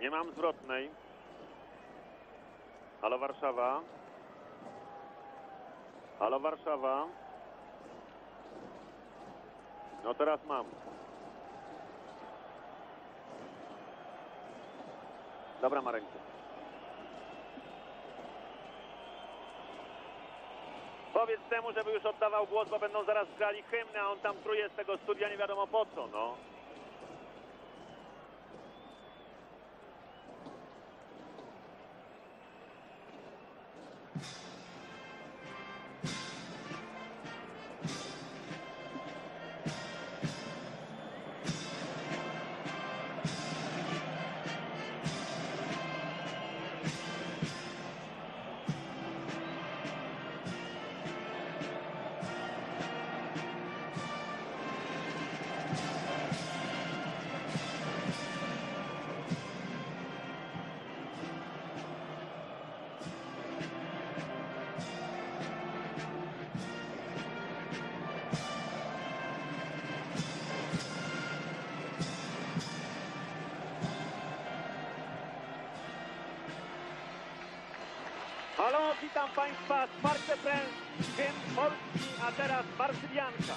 Nie mam zwrotnej. Halo Warszawa. Halo Warszawa. No teraz mam. Dobra, Mareńko. Powiedz temu, żeby już oddawał głos, bo będą zaraz grali hymnę, a on tam truje z tego studia nie wiadomo po co, no. Halo, witam Państwa z Parc des Princes, hymn polski, a teraz Marsylianka.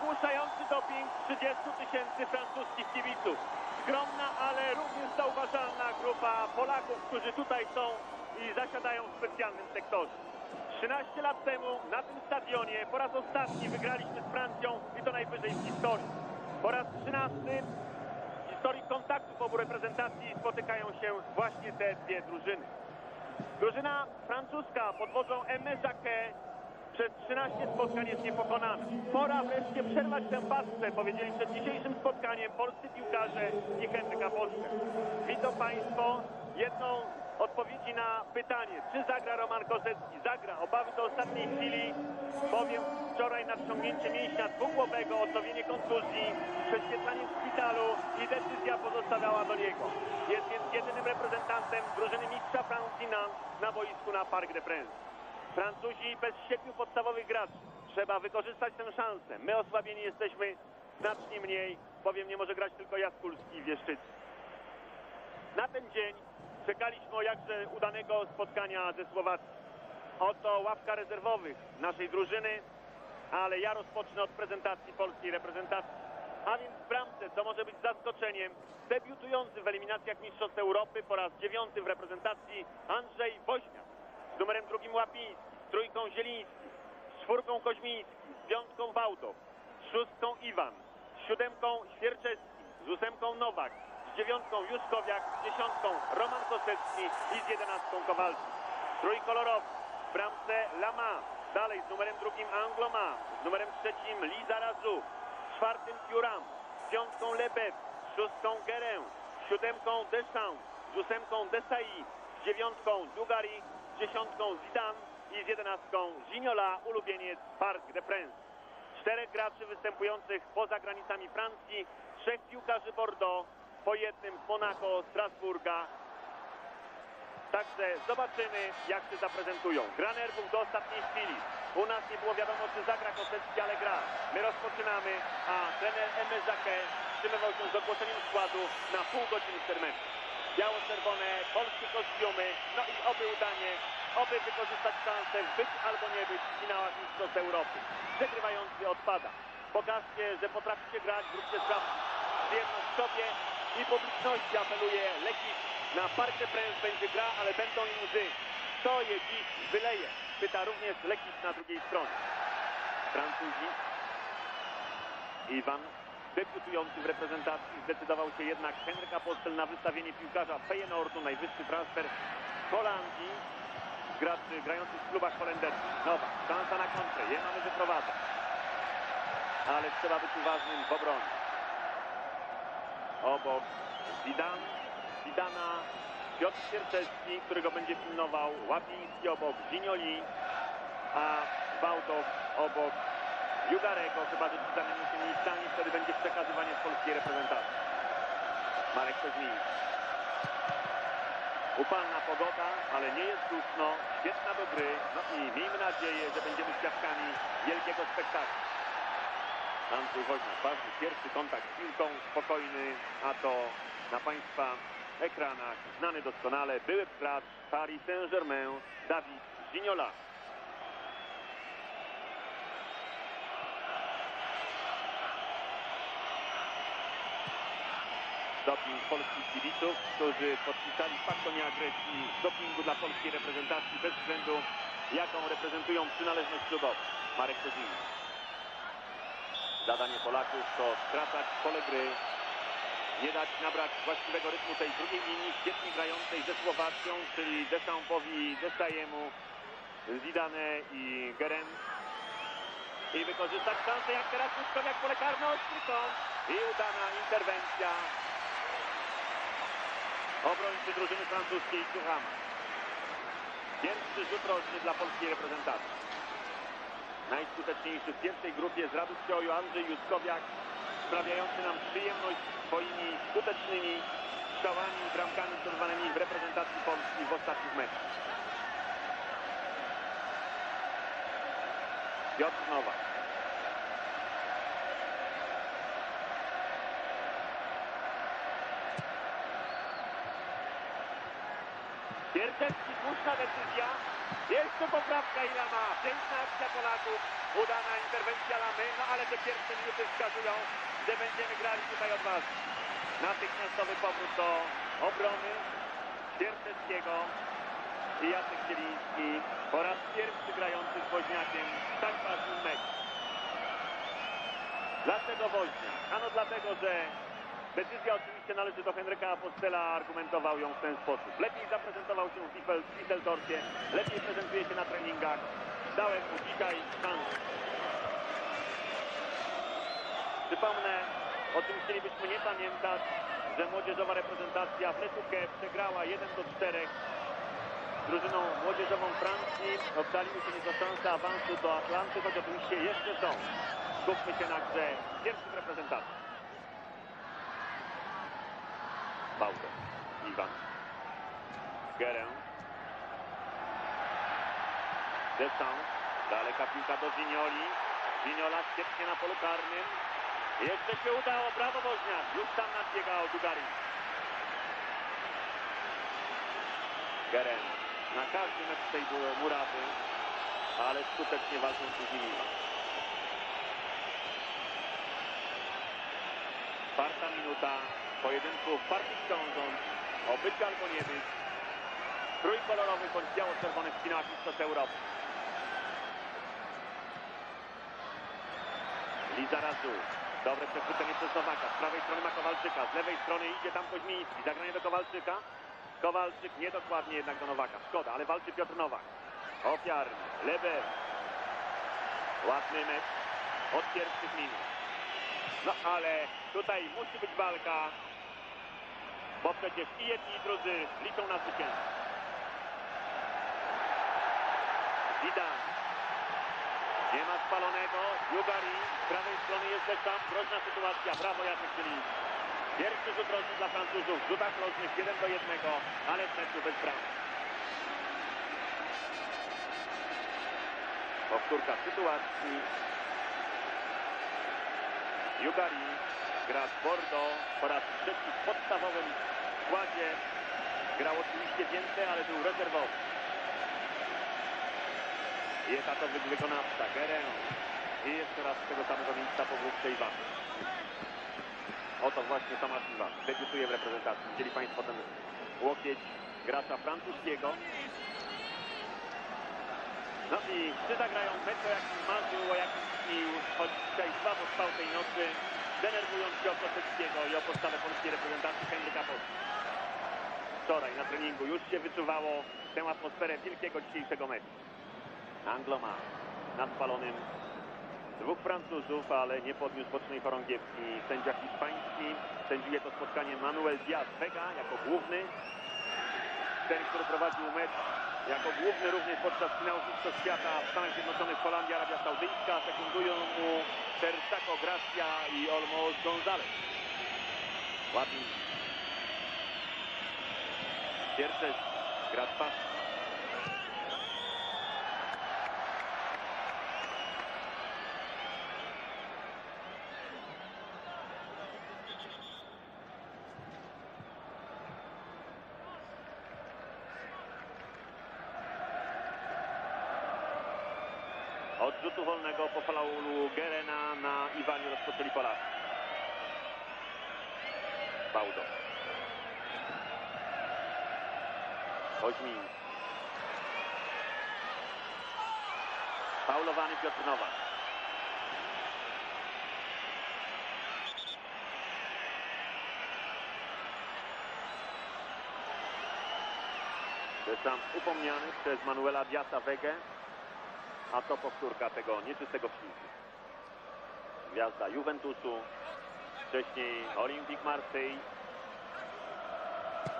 Ogłuszający doping 30 000 francuskich kibiców. Skromna, ale również zauważalna grupa Polaków, którzy tutaj są i zasiadają w specjalnym sektorze. 13 lat temu na tym stadionie po raz ostatni wygraliśmy z Francją i to najwyżej w historii. Po raz 13 w historii kontaktów obu reprezentacji spotykają się właśnie te dwie drużyny. Drużyna francuska pod wodzą Aimé Jacquet przez 13 spotkań jest niepokonany. Pora wreszcie przerwać tę pasce, powiedzieli przed dzisiejszym spotkaniem polscy piłkarze i Henryk Apostel. Widzą Państwo jedną odpowiedzi na pytanie, czy zagra Roman Kosecki. Zagra, obawy do ostatniej chwili, bowiem wczoraj nadciągnięcie mięśnia dwugłowego, odnowienie kontuzji, prześwietlanie w szpitalu i decyzja pozostawała do niego. Jest więc jedynym reprezentantem drużyny mistrza Francji na boisku na Parc des Princes. Francuzi bez siedmiu podstawowych graczy. Trzeba wykorzystać tę szansę. My osłabieni jesteśmy znacznie mniej, bowiem nie może grać tylko Jaskulski i Wieszczycki. Na ten dzień czekaliśmy o jakże udanego spotkania ze Słowacji. Oto ławka rezerwowych naszej drużyny, ale ja rozpocznę od prezentacji polskiej reprezentacji. A więc w bramce, co może być zaskoczeniem, debiutujący w eliminacjach Mistrzostw Europy po raz 9 w reprezentacji Andrzej Woźniak. Z numerem 2 Łapiński, z 3 Zieliński, z 4 Koźmiński, z 5 Wałdoch, z 6 Iwan, z 7 Świerczewski, z 8 Nowak, z 9 Juskowiak, z 10 Roman Kosecki i z 11 Kowalczyk. Trójkolorowy w bramce Lama, dalej z numerem 2 Angloma, z numerem 3 Lizarazu, z 4 Thuram, z 5 Leboeuf, z 6 Guérin, z 7 Deschamps, z 8 Desailly, z 9 Dugarry, z 10 Zidane i z 11 Ginola, ulubieniec Parc des Princes. 4 graczy występujących poza granicami Francji, 3 piłkarzy Bordeaux, po jednym z Monako, Strasburga. Także zobaczymy, jak się zaprezentują. Gra nerwów do ostatniej chwili. U nas nie było wiadomo, czy zagra Kosecki, ale gra. My rozpoczynamy, a trener Aimé Jacquet wstrzymywał się z ogłoszeniem składu na pół godziny intermezzo. Biało-czerwone, polskie kostiumy, no i oby udanie, oby wykorzystać szansę być albo nie być w finałach Mistrzostw Europy. Przegrywający odpada. Pokażcie, że potraficie grać, zróbcie sprawę przyjemność sobie i publiczności. Apeluje Leki. Na Parc des Princes będzie gra, ale będą i łzy. Kto je dziś wyleje? Pyta również Leki na drugiej stronie. Francuzi. Iwan, debiutujący w reprezentacji, zdecydował się jednak Henryk Apostel na wystawienie piłkarza Feyenoordu, najwyższy transfer z Holandii, graczy grających w klubach holenderskich. Nowa szansa na kontrę, Jemamy wyprowadza, ale trzeba być uważnym w obronie. Obok Zidana Piotr Świerczewski, którego będzie pilnował Łapiński, obok Ginoli, a Wałdoch obok Dugarry'ego, chyba że zamienił się miejscami, wtedy będzie przekazywanie z polskiej reprezentacji. Marek Koźmiński. Upalna pogoda, ale nie jest duszno, świetna do gry, no i miejmy nadzieję, że będziemy świadkami wielkiego spektaklu. Andrzej Woźniak, ważny pierwszy kontakt z piłką, spokojny, a to na Państwa ekranach znany doskonale były gracz Paris Saint-Germain David Ginola. Doping polskich kibiców, którzy podpisali pakt o nieagresji dopingu dla polskiej reprezentacji bez względu jaką reprezentują przynależność klubową. Marek Koźmiński. Zadanie Polaków to skracać pole gry, nie dać nabrać właściwego rytmu tej drugiej linii, świetnie grającej ze Słowacją, czyli Deschampowi, Desailly'emu, Zidane i Guérin. I wykorzystać szansę, jak teraz Juskowiak, pole karne odkryto i udana interwencja obrońcy drużyny francuskiej Thurama. Pierwszy rzut roczny dla polskiej reprezentacji. Najskuteczniejszy w pierwszej grupie z Radu Przyoju Andrzej Juskowiak, sprawiający nam przyjemność swoimi skutecznymi strzałami i bramkami zdobyonymi w reprezentacji Polski w ostatnich meczach. Piotr Nowak. Świerczewski, słuszna decyzja, jeszcze poprawka i Lama, piękna akcja Polaków, udana interwencja Lamy, no ale te pierwsze minuty wskazują, że będziemy grali tutaj odważnie. Natychmiastowy powrót do obrony Świerczewskiego i Jacek Zieliński po raz pierwszy grający z Woźniakiem w tak ważnym meczu. Dlaczego Woźniak? Ano dlatego, że decyzja oczywiście należy do Henryka Apostela, argumentował ją w ten sposób. Lepiej zaprezentował się w Düsseldorfie, lepiej prezentuje się na treningach. Dałem mu dzisiaj szansę. Przypomnę, o czym chcielibyśmy nie pamiętać, że młodzieżowa reprezentacja w Letukę przegrała 1-4 z drużyną młodzieżową Francji. Oddaliły się nieco szanse awansu do Atlanty, choć oczywiście jeszcze są. Skupmy się na grze pierwszych reprezentantów. Wałdoch, Iwan, Guérin, Deschamps, daleka piłka do Gignoli, Gignola świetnie na polu karnym, jeszcze się udało, brawo Woźniak, już tam nadbiegał Dugarry. Guérin na każdym mecz tej murawy, ale skutecznie walczą z nim Iwan. Czwarta minuta pojedynku w partii ciążąc o być albo nie być. Trójkolorowy bądź biało-czerwony w finałach Mistrzostw Europy. Lizarazu. Dobre przechwycenie przez Nowaka. Z prawej strony ma Kowalczyka. Z lewej strony idzie tam Koźmiński. Zagranie do Kowalczyka. Kowalczyk niedokładnie jednak do Nowaka. Szkoda, ale walczy Piotr Nowak. Ofiarny. Leboeuf. Ładny mecz od pierwszych minut. No ale tutaj musi być walka, bo przecież i jedni i drudzy liczą na zwycięstwo. Zidane. Nie ma spalonego. Dugarry z prawej strony jest Deschamps. Groźna sytuacja. Brawo Jacek Zieliński. Pierwszy rzut rożny dla Francuzów. W rzutach rożnych 1-1, ale w meczu bez bram. Powtórka sytuacji. Dugarry gra z Bordeaux po raz trzeci w podstawowym składzie. Grał oczywiście więcej, ale był rezerwowy. Jest atowy wykonawca, Guérin. I jeszcze raz z tego samego miejsca po główce Iwan. Oto właśnie Tomasz Iwan. Debiutuje w reprezentacji. Widzieli Państwo ten łokieć gracza francuskiego. No i zagrają Petro jakimś maził, o jakimś pił, choć dzisiaj słabo spał tej nocy, denerwując się o Koseckiego i o postawę polskiej reprezentacji Henryka Apostela. Wczoraj na treningu już się wyczuwało tę atmosferę wielkiego dzisiejszego meczu. Angloma nad palonym dwóch Francuzów, ale nie podniósł bocznej chorągiewki. Sędzia hiszpański sędziuje to spotkanie Manuel Diaz Vega jako główny. Ten, który prowadził mecz jako główny również podczas finału Mistrzostw Świata w Stanach Zjednoczonych, Holandia, Arabia Saudyjska. Sekundują mu Sertaco Gracia i Olmos Gonzalez. Ładnie. Pierwszy Gracia. Od rzutu wolnego po faulu Guérina na Iwanie rozpoczęli Polacy. Wałdoch. Koźmiński. Faulowany Piotr Nowak. Deschamps upomniany przez Manuela Diasa Vegę. A to powtórka tego nieczystego wślizgu. Gwiazda Juventusu, wcześniej Olympique Marseille,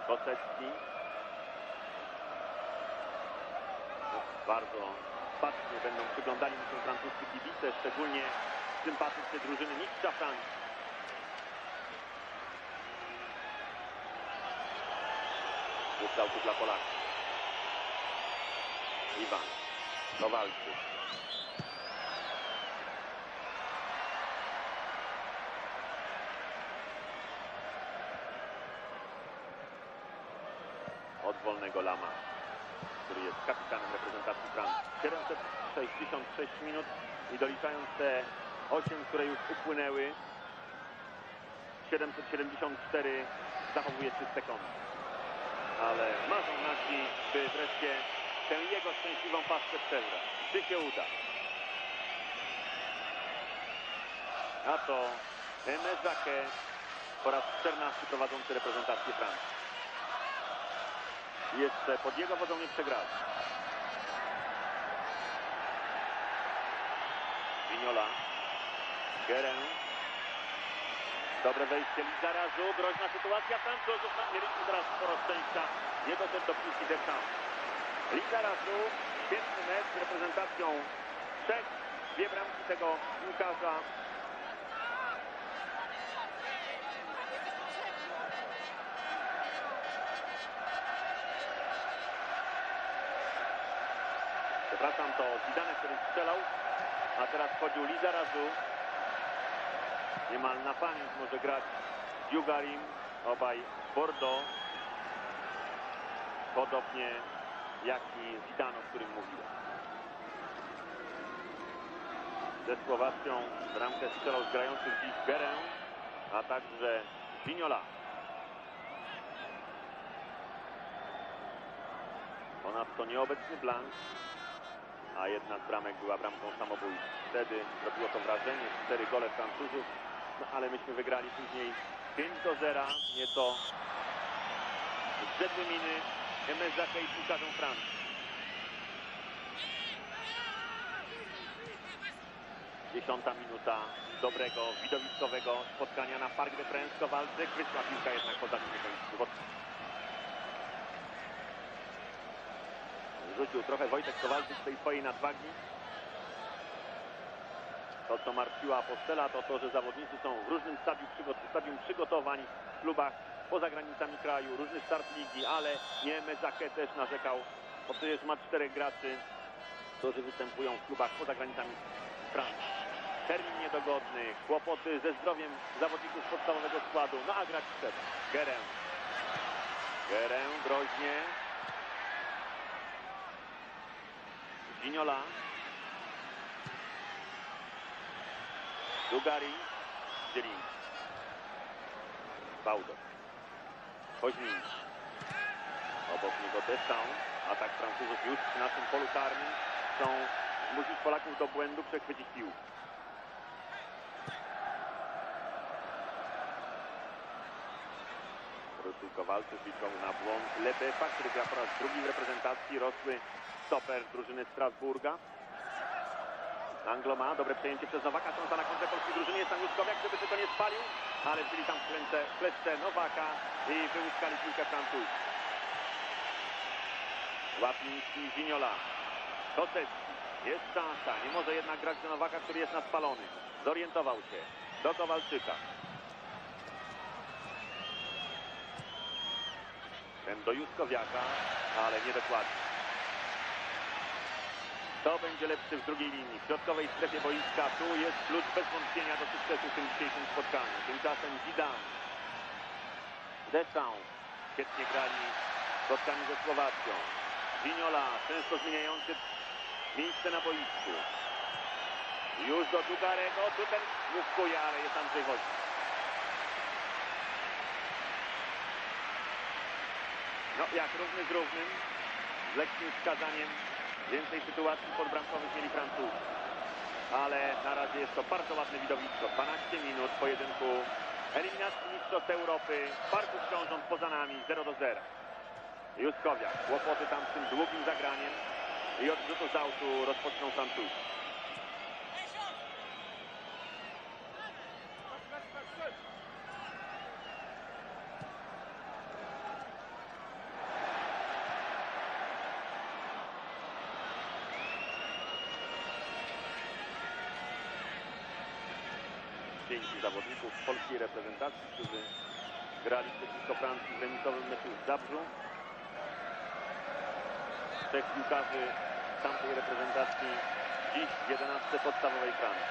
Kosecki. Bardzo bacznie będą przyglądali mu się francuscy kibice, szczególnie sympatycy drużyny mistrza Francji. Rzucał tu dla Polaków. Iwan. Kowalczyk. Od wolnego Lama, który jest kapitanem reprezentacji Francji. 766 minut i doliczając te 8, które już upłynęły, 774 zachowuje czyste konto. Ale marzą nasi, by wreszcie tę jego szczęśliwą paczkę przegrać. Czy się uda? A to Jacek po raz 14 prowadzący reprezentację Francji. Jeszcze pod jego wodą nie przegrali. Ginola. Guérin. Dobre wejście Lizarazu. Groźna sytuacja Francuzów. Mieliśmy teraz sporo szczęścia. Nie doszedł do piłki Deschamps. Lizarazu, świetny mecz z reprezentacją Czech, dwie bramki tego piłkarza. Przepraszam, to Zidane, który strzelał, a teraz wchodził Lizarazu. Niemal na pamięć może grać Dugarry, obaj Bordeaux. Podobnie jak i Zidane, o którym mówiłem. Ze Słowacją bramkę strzelał z grających dziś Guérin, a także Ginola. Ponadto nieobecny Blanc, a jedna z bramek była bramką samobójczą. Wtedy zrobiło to wrażenie, 4 gole Francuzów, no ale myśmy wygrali później 5-0, nieco zrzedły miny Jacek i piłkarzą Francji. 10. minuta dobrego, widowiskowego spotkania na Parc des Princes. Kowalczyk, wyszła piłka jednak poza linię końcową. Rzucił trochę Wojciech Kowalczyk z tej swojej nadwagi. To, co martwiła Apostela, to to, że zawodnicy są w różnym stadium przygotowań w klubach poza granicami kraju, różny start ligi, ale nie Jacek też narzekał, bo przecież ma 4 graczy, którzy występują w klubach poza granicami Francji. Termin niedogodny, kłopoty ze zdrowiem zawodników podstawowego składu, no a grać trzeba. Guérin. Guérin groźnie. Ginola. Dugarry. Zieliński. Wałdoch. Koźmiński. Obok niego Deschamps. Atak Francuzów już w naszym polu karnym. chcą zmusić Polaków do błędu, przechwycić piłkę. Ruszył Kowalczyk, liczą na błąd Leboeuf, który gra po raz drugi w reprezentacji, rosły stoper drużyny Strasburga. Angloma, dobre przejęcie przez Nowaka, szansa na kontrę polskiej drużyny, jest tam Juskowiak, żeby się to nie spalił, ale wzięli tam w kleszcze Nowaka i wyłuskali piłkę Francuzów. Łapiński, Ginola, Kosecki, jest szansa, nie może jednak grać do Nowaka, który jest na spalony. Zorientował się do Kowalczyka. Ten do Juskowiaka, ale niedokładnie. To będzie lepszy w drugiej linii. W środkowej strefie boiska tu jest klucz bez wątpienia do sukcesu w tym dzisiejszym spotkaniu. Tymczasem Zidane, Deschamps świetnie grali w spotkaniu ze Słowacją. Ginola, często zmieniający miejsce na boisku. Już do Dugarego, tu ten główkuje, ale jest Andrzej Woźniak. No, jak równy z równym, z lekkim wskazaniem. Więcej sytuacji podbramkowych mieli Francuzi, ale na razie jest to bardzo ładne widowisko. 12 minut pojedynku eliminacji Mistrzostw Europy. Parku Książąt poza nami 0-0. Juskowiak, kłopoty tam z tym długim zagraniem i od rzutu z autu rozpoczną Francuzi. Pięciu zawodników polskiej reprezentacji, którzy grali przeciwko Francji w remisowym meczu w Zabrzu. Trzech piłkarzy tamtej reprezentacji dziś w 11 podstawowej Francji.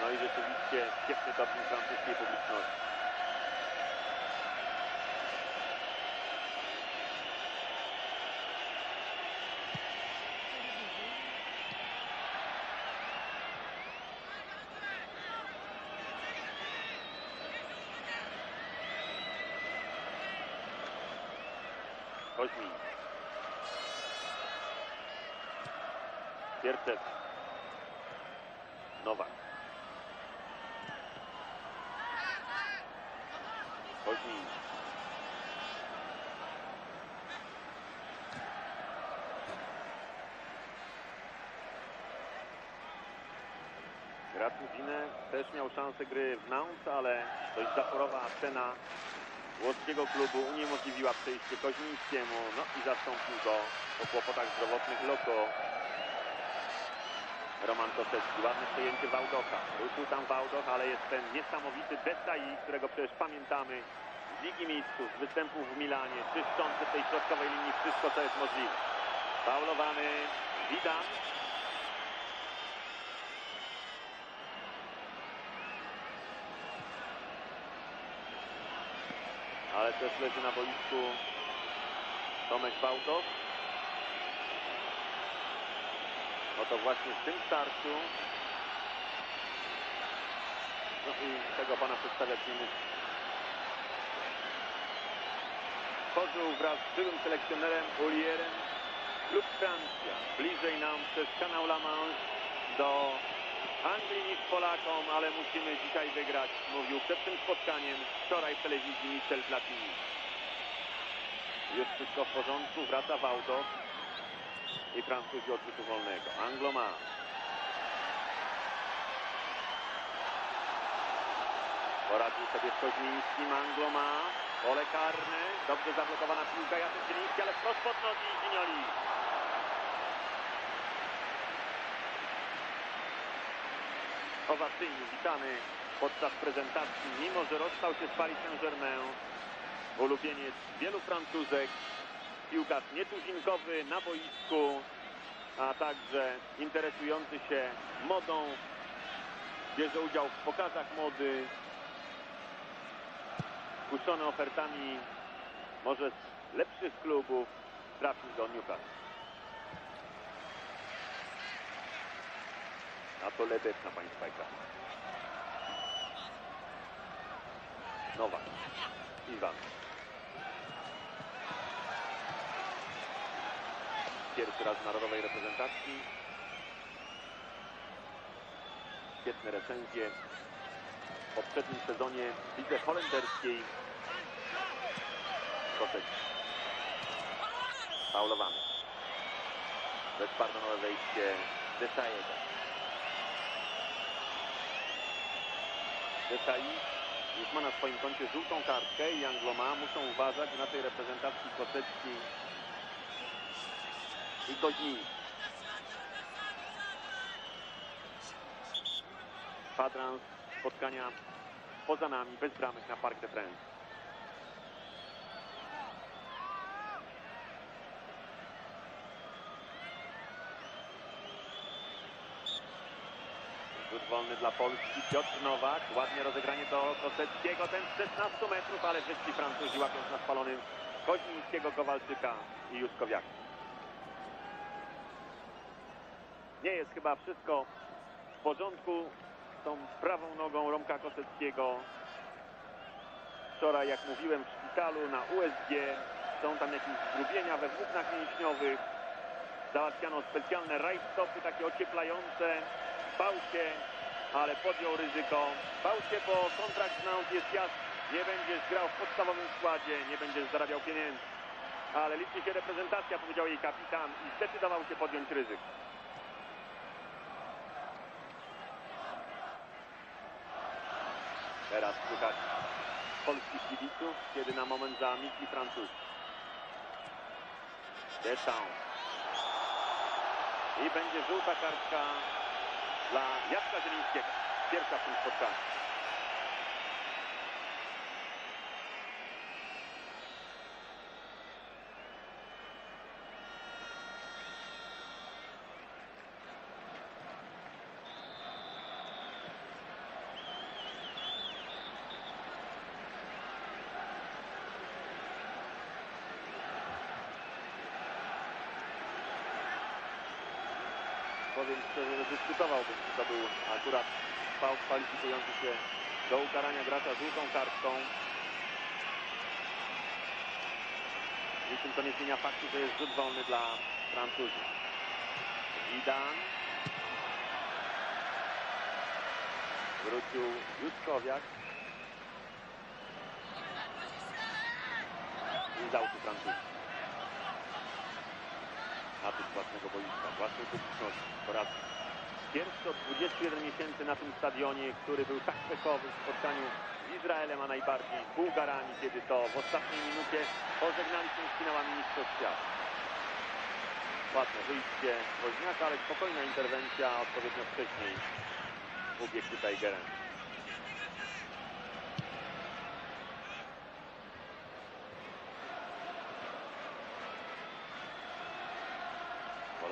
No i rzeczywiście świetny doping francuskiej publiczności. Koźmiński. Świerczewski. Nowak. Koźmiński. Gratuzinę też miał szansę gry w Nantes, ale dość zaporowa cena włoskiego klubu uniemożliwiła przejście Koźmińskiemu, no i zastąpił go po kłopotach zdrowotnych Loko. Roman Kosecki, ładne przejęcie Wałdocha. Ruszył tam Wałdoch, ale jest ten niesamowity Desailly, którego przecież pamiętamy z Ligi Mistrzów, z występów w Milanie, czyszczący w tej środkowej linii wszystko, co jest możliwe. Faulowany Zidane. Ale też leży na boisku Tomek Wałdoch. Oto właśnie w tym starciu. No i tego pana przedstawiać nie muszę. Tworzył wraz z byłym selekcjonerem Ulierem lub Francja. Bliżej nam przez kanał La Manche do Anglii niż Polakom, ale musimy dzisiaj wygrać, mówił przed tym spotkaniem wczoraj w telewizji Michel Platini. Jest wszystko w porządku, wraca Wałdoch i Francuzi od rzutu wolnego. Angloma. Poradził sobie z Koźmińskim. Angloma. Pole karne. Dobrze zablokowana piłka. Jacek Zieliński, ale wprost pod nogi Ginoli. Owacyjni witamy podczas prezentacji. Mimo że rozstał się z Paris Saint-Germain, ulubieniec wielu Francuzek, piłkarz nietuzinkowy na boisku, a także interesujący się modą, bierze udział w pokazach mody, kuszony ofertami może z lepszych klubów, trafił do Newcastle. A to Lebeuf na państwa ekranie. Nowak, Iwan. Pierwszy raz w narodowej reprezentacji. Świetne recenzje w poprzednim sezonie w lidze holenderskiej. Kosecki faulowany. Bezpardonowe wejście Desailly'ego. Desailly już ma na swoim koncie żółtą kartkę i Angloma muszą uważać na tej reprezentacji Kosecki i Koźmiński. Kwadrans spotkania poza nami, bez bramek na Parc des Princes. Rzut wolny dla Polski, Piotr Nowak, ładnie rozegranie do Koseckiego, ten z 16 metrów, ale wszyscy Francuzi łapiąc na spalonym Koźmińskiego, Kowalczyka i Juskowiaka. Nie jest chyba wszystko w porządku z tą prawą nogą Romka Koseckiego. Wczoraj, jak mówiłem, w szpitalu na USG są tam jakieś zgrubienia we włóknach mięśniowych. Załatwiano specjalne rajstopy, takie ocieplające. Bał się, ale podjął ryzyko. Bał się, bo kontrakt z Nantes jest jasny. Nie będziesz grał w podstawowym składzie, nie będziesz zarabiał pieniędzy. Ale liczy się reprezentacja, powiedział jej kapitan i zdecydował się podjąć ryzyko. Teraz słychać polskich kibiców, kiedy na moment za misji Francuzów. Deschamps. I będzie żółta kartka dla Jacka Zielińskiego. Pierwsza w tym spotkaniu. Powiem szczerze, że dyskutowałbym, czy to był akurat faul kwalifikujący się do ukarania gracza żółtą kartką. Niczym to nie zmienia faktu, że jest rzut wolny dla Francuzów. Zidane. Wrócił Juskowiak. I z autu Francuzów. Atut własnego boiska, własnej publiczności. Po raz pierwszy od 21 miesięcy na tym stadionie, który był tak pechowy w spotkaniu z Izraelem, a najbardziej z Bułgarami, kiedy to w ostatniej minucie pożegnali się z finałami Mistrzostw Świata. Ładne wyjście Woźniaka, ale spokojna interwencja odpowiednio wcześniej w obiektu Tigerem.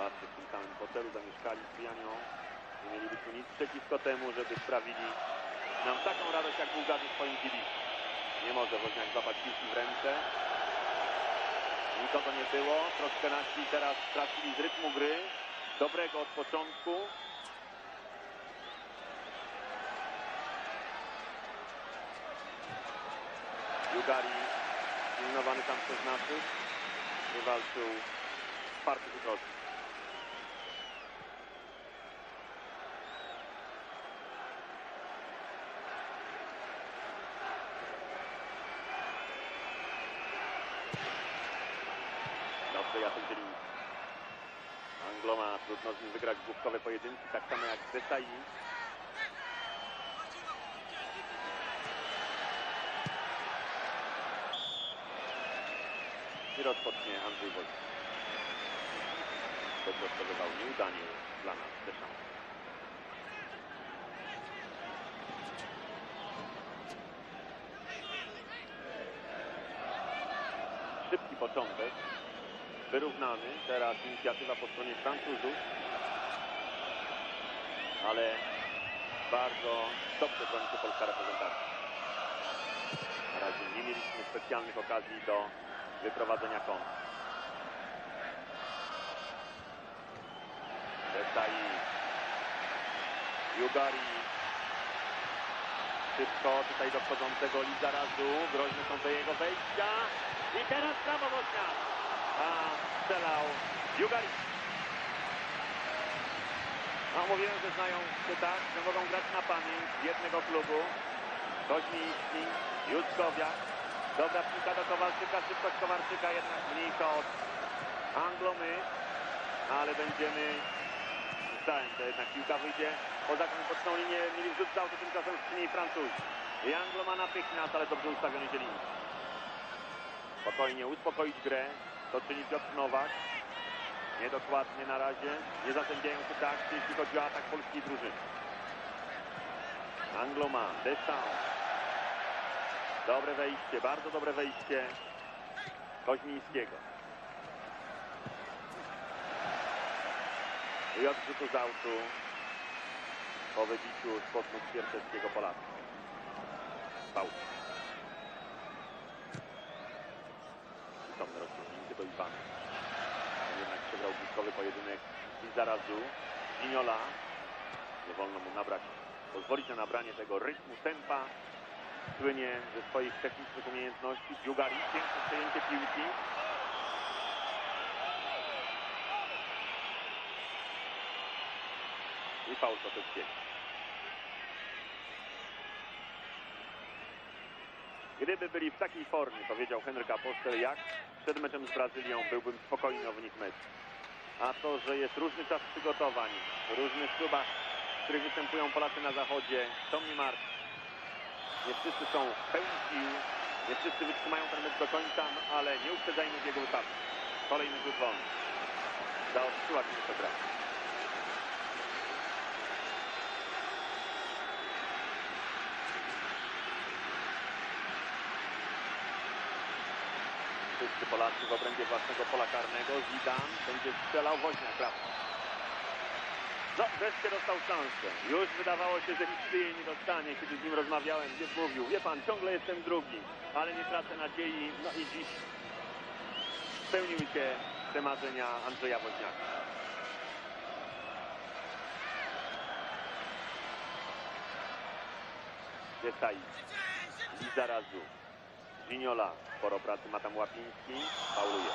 Polacy w tym samym hotelu zamieszkali w Trianią. Nie mieliby tu nic przeciwko temu, żeby sprawili nam taką radość jak Bułgarzy swoim kibicu. Nie może Woźniak złapać piłki w ręce. Nikogo nie było. Troszkę nasi teraz stracili z rytmu gry. Dobrego od początku. Dugarry pilnowany tam przez naszych. Nie walczył w partii wykroczni. Jacek Zieliński. Angloma, trudno z nim wygrać główkowe pojedynki, tak samo jak Desailly. I rozpocznie Andrzej Woźniak. Doprostowywał nieudanie dla nas Deschamps. Szybki początek. Wyrównany, teraz inicjatywa po stronie Francuzów, ale bardzo dobrze broni się polska reprezentacja. Na razie nie mieliśmy specjalnych okazji do wyprowadzenia kontra. Desailly, Dugarry, szybko tutaj do wchodzącego Lizarazu, groźne są do jego wejścia i teraz prawo Woźniak. A strzelał Dugarry. No, mówiłem, że znają się tak, że mogą grać na pamięć jednego klubu. Koźmiński, Juskowiak, do bratnika, do Kowalczyka, szybkość Kowalczyka jednak mniejsza od Anglomy, ale będziemy zdałem, to jednak piłka wyjdzie poza końcową linię, mieli wrzut z autu, tymczasem skrzyni Francuzi. I Angloma natychmiast, ale dobrze ustawiony Zieliński. Spokojnie uspokoić grę, to czyni Piotr Nowak. Niedokładnie na razie, nie zazębiają się tak, jeśli chodzi o atak polskiej drużyny. Angloma, Deschamps. Dobre wejście, bardzo dobre wejście Koźmińskiego. I od rzutu z autu po wybiciu spod nóg Świerczewskiego Polacy. Pauza. Przytomny rozciągnięty do Iwana. On jednak przegrał bliskowy pojedynek Lizarazu. Ginola. Nie wolno mu nabrać, pozwolić na nabranie tego rytmu, tempa. Słynie ze swoich technicznych umiejętności. Dugarry, piękne przejęcie piłki. I faul Koseckiego. Gdyby byli w takiej formie, powiedział Henryk Apostel, jak przed meczem z Brazylią, byłbym spokojny o wynik meczu. A to, że jest różny czas przygotowań, w różnych klubach, w których występują Polacy na zachodzie, to mnie martwi. Nie wszyscy są pełni sił, nie wszyscy wytrzymają ten mecz do końca, ale nie uprzedzajmy w jego wypadku. Kolejny rzut wolny. Zaostrzyła się to gra. Wszyscy Polacy w obrębie własnego pola karnego. Zidane będzie strzelał, Woźniak prawda. No, wreszcie dostał szansę. Już wydawało się, że nic jej nie dostanie, kiedy z nim rozmawiałem, gdzie mówił. Wie pan, ciągle jestem drugi, ale nie tracę nadziei. No i dziś spełniły się te marzenia Andrzeja Woźniaka. Desailly, Lizarazu, Ginola. Sporo pracy ma tam Łapiński. Fauluje.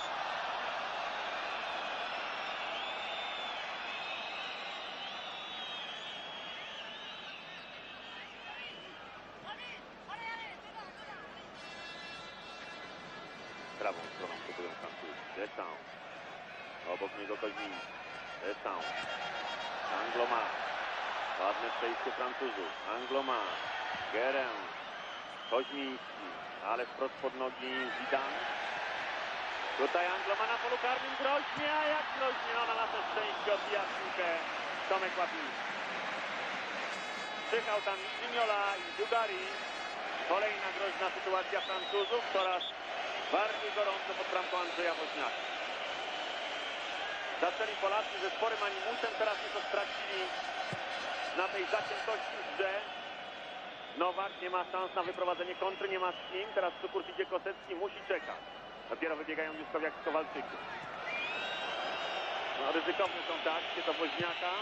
Prawą stroną próbują Francuzi. Deschamps. Obok niego Koźmiński. Deschamps. Angloma. Ładne przejście Francuzów. Angloma. Guérin. Koźmiński. Ale wprost pod nogi Zidane. Tutaj Angloma na polu karnym groźnie, a jak groźnie, no na nasze szczęście odbija piłkę Tomek Łapiński. Przyjechał tam Ginola i Dugarry. Kolejna groźna sytuacja Francuzów, coraz bardziej gorąco pod bramką Andrzeja Woźniaka. Zaczęli Polacy ze sporym animusem, teraz nieco stracili na tej zaciętości w grze. Nowak nie ma szans na wyprowadzenie kontry, nie ma z kim. Teraz w sukurs idzie Kosecki, musi czekać. Dopiero wybiegają Juskowiak z Kowalczykiem. No, ryzykowne są te akcje do Woźniaka.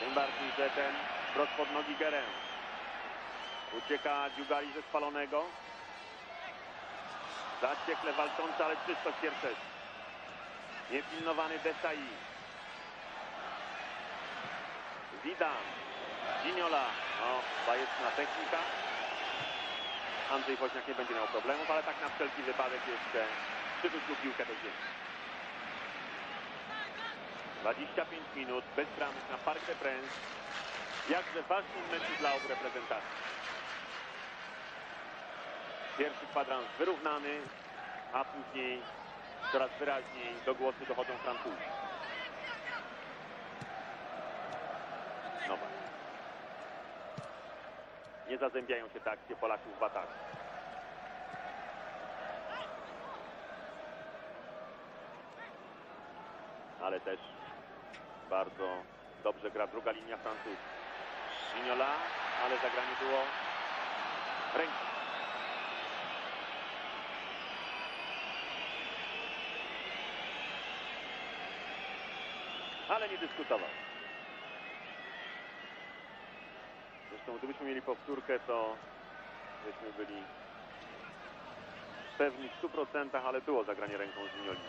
Tym bardziej, że ten wprost pod nogi Guérin. Ucieka Dugarry ze spalonego. Zaciekle walczący, ale Krzysztof Bukalski. Niepilnowany Desailly. Zidane. Ginola, no, bajeczna technika. Andrzej Woźniak nie będzie miał problemów, ale tak na wszelki wypadek jeszcze przywrócił piłkę do ziemi. 25 minut, bez bramek na Parc des Princes. Jakże ważnym meczu dla obu reprezentacji. Pierwszy kwadrans wyrównany, a później coraz wyraźniej do głosu dochodzą Francuzi. Nowak. Nie zazębiają się te akcje Polaków w ataku. Ale też bardzo dobrze gra druga linia Francuzów. Ginola, ale zagranie było ręką. Ale nie dyskutował. Zresztą gdybyśmy mieli powtórkę, to byśmy byli pewni w 100%, ale było zagranie ręką z Zinoli.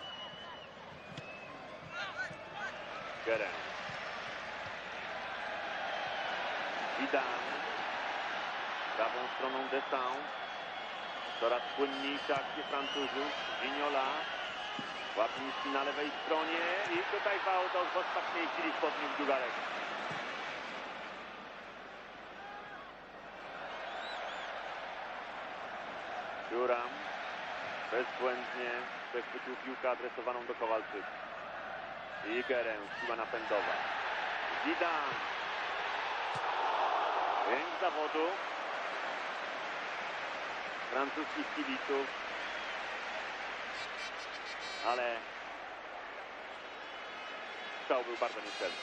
Guérin. Zidane. Prawą stroną Deschamps. Coraz płynniejsze akcje Francuzów. Ginola. Łapiński na lewej stronie. I tutaj Wałdoch w ostatniej chwili podniósł Dugarego. Thuram bezbłędnie przechwycił piłkę adresowaną do Kowalczyka. I Guérin, siła napędowa. Zidane. Pięk zawodu francuskich kibiców. Ale strzał był bardzo niecelny.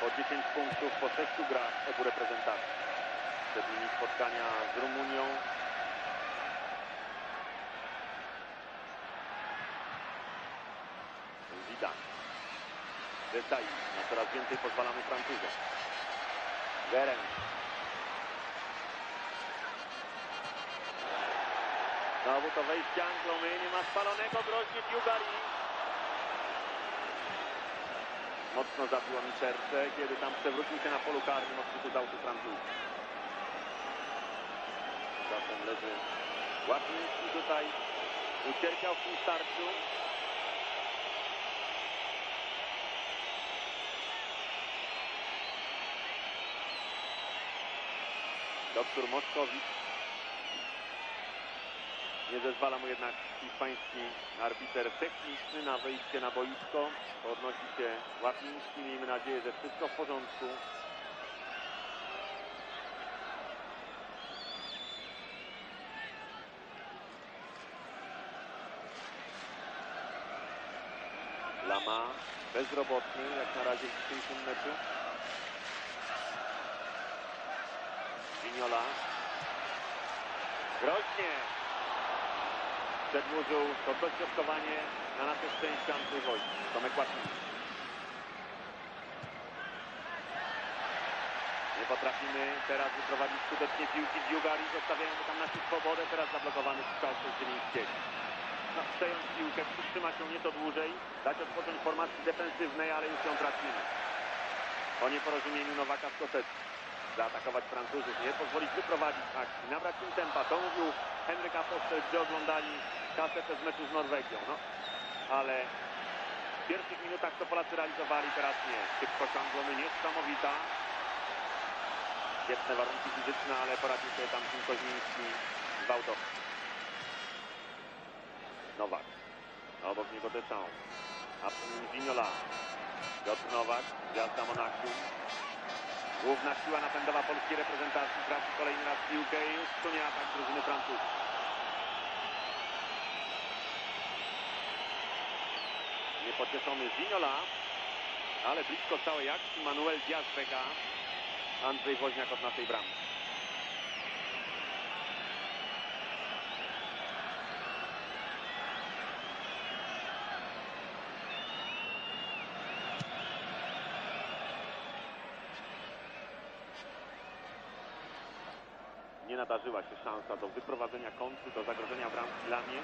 Po 10 punktów po 6 grach obu reprezentacji. Przed nimi spotkania z Rumunią. Desailly, na coraz więcej pozwalamy Francuzom. Guérin. Znowu to wejście Anglomy, nie ma spalonego, groźnie Dugarry. Mocno zabiło mi serce, kiedy tam przewrócił się na polu karnym, odczytał się Francuzów. Zatem leży Łapiński tutaj, ucierpiał w tym starciu. Doktor Moskowicz. Nie zezwala mu jednak hiszpański arbiter techniczny na wyjście na boisko. Podnosi się Łapiński. Miejmy nadzieję, że wszystko w porządku. Lama bezrobotny jak na razie w dzisiejszym meczu. Ginola. Groźnie przedłużył to dośrodkowanie na nasze szczęście Andrzej Woźniak. Tomek Łapiński. Nie potrafimy teraz wyprowadzić skutecznie piłki Dugarry. Zostawiamy tam naszą swobodę. Teraz zablokowany strzał przez Zielińskiego. No, przejąć piłkę, przytrzymać ją nieco dłużej. Dać odpocząć formacji defensywnej, ale już ją tracimy. Po nieporozumieniu Nowaka z Koseckim. Zaatakować Francuzów, nie pozwolić wyprowadzić akcji, nabrać im tempa. To mówił Henryk Apostel, gdzie oglądali kasetę z meczu z Norwegią. No, ale w pierwszych minutach to Polacy realizowali, teraz nie. Szybkość Anglomy niesamowita. Świetne warunki fizyczne, ale poradził sobie tam Koźmiński z Wałdochem. Nowak. No, obok niego Deschamps. A Ginola. Piotr Nowak, gwiazda Monachium. Główna siła napędowa polskiej reprezentacji traci kolejny raz piłkę i już to nie atak drużyny Francuzów. Niepocieszony Ginola, ale blisko całej akcji Manuel Diaz-Vega. Andrzej Woźniak od naszej bramy. Nie nadarzyła się szansa do wyprowadzenia kontry, do zagrożenia bramki Lamie.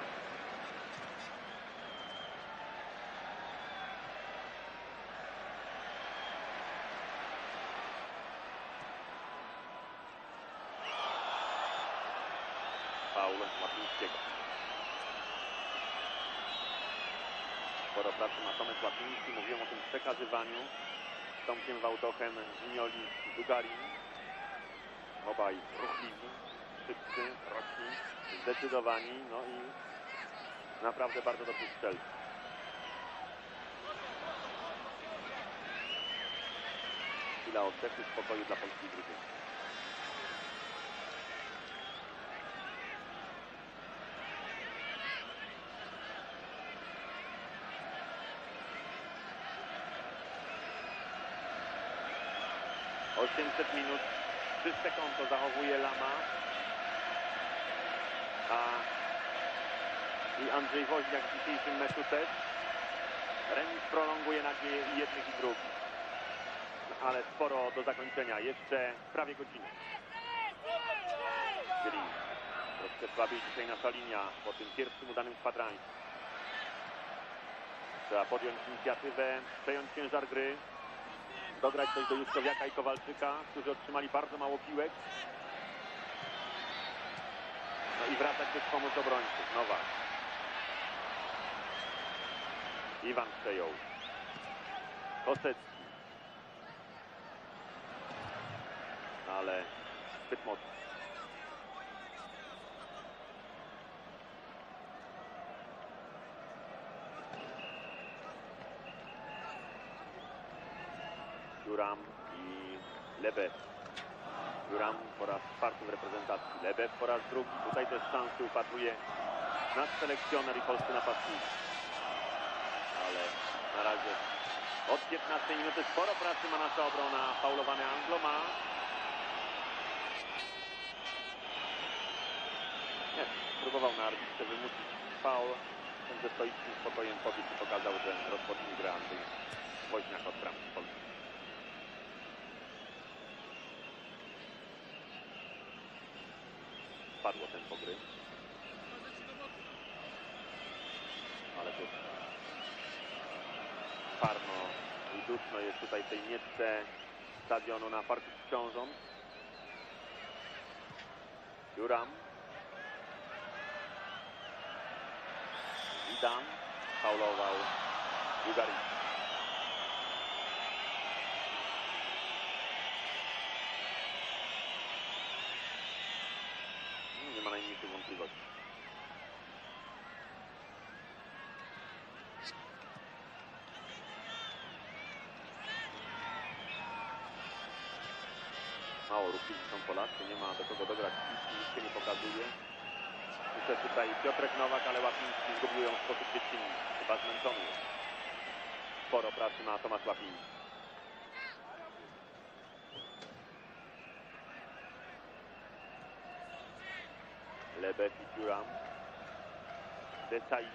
Paweł Łapińskiego. Sporo pracy ma Tomasz Łapiński. Mówiłem o tym przekazywaniu z Tomkiem Wałdochem, Zinoli, Dugarry. Obaj ruchliwi, szybcy, roczni, zdecydowani, no i naprawdę bardzo dobry strzelcy. Chwila oddechu, spokoju dla polskiej drużyny. Osiemset minut. Czyste konto zachowuje Lama, a i Andrzej Woźniak w dzisiejszym meczu też. Remis prolonguje nadzieję i jednych, i drugich. Ale sporo do zakończenia. Jeszcze prawie godziny. Czyli troszkę słabiej dzisiaj nasza linia po tym pierwszym udanym kwadrans. Trzeba podjąć inicjatywę, przejąć ciężar gry, dograć coś do Juskowiaka i Kowalczyka, którzy otrzymali bardzo mało piłek. No i wracać też pomóc obrońców. Nowak. Iwan przejął. Kosecki. Ale zbyt mocno. Thuram i Leboeuf. Thuram po raz czwarty w reprezentacji. Leboeuf po raz drugi. Tutaj też szansy upatruje nasz selekcjoner i polscy napastnicy. Ale na razie od 15 minuty sporo pracy ma nasza obrona. Faulowany Angloma. Nie, próbował na arbitrze wymusić faul. Ten ze stoickim spokojem pobiegł i pokazał, że rozpocznie grę Andrzej Woźniak od bramki polskiej. Padło tempo gry. Ale tu parno i duszno jest tutaj w tej niecce stadionu na Parku Książąt. Thuram. Zidane. Faulował Dugarry. Nie ma najmniejszych wątpliwości. Mało ruszyli są Polacy, nie ma do kogo dograć. Nic się nie pokazuje. Muszę tutaj Piotrek Nowak, ale Łapiński zgubił ją w sposób dziecinny. Chyba zmęczony. Sporo pracy ma Tomasz Łapiński. Leboeuf i Thuram. Desailly.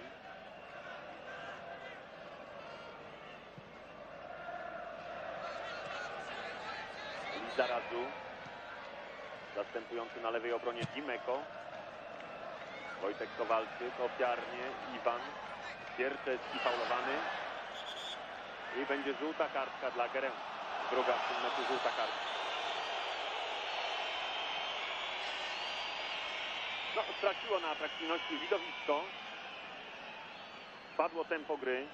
Lizarazu. Zastępujący na lewej obronie Dimeko. Wojciech Kowalczyk, ofiarnie Iwan. Świerczewski faulowany. I będzie żółta kartka dla Guérin. Druga w tym meczu żółta kartka. No, straciło na atrakcyjności widowisko. Spadło tempo gry.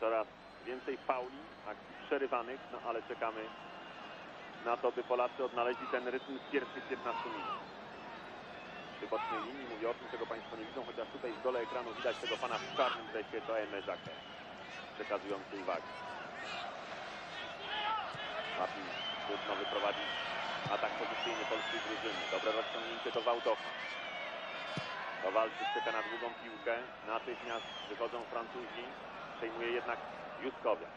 Coraz więcej fauli, akcji przerywanych, no ale czekamy na to, by Polacy odnaleźli ten rytm z pierwszych 15 minut. Przy bocznej linii mówię o tym, czego Państwo nie widzą, chociaż tutaj w dole ekranu widać tego pana w czarnym dresie, to Jacka przekazujący uwagi. Papin trudno wyprowadzić atak pozycyjny polskiej drużyny. Dobre rozciągnięcie do Wałdocha. Kowalczyk czeka na długą piłkę. Natychmiast wychodzą Francuzi. Przejmuje jednak Juskowiak.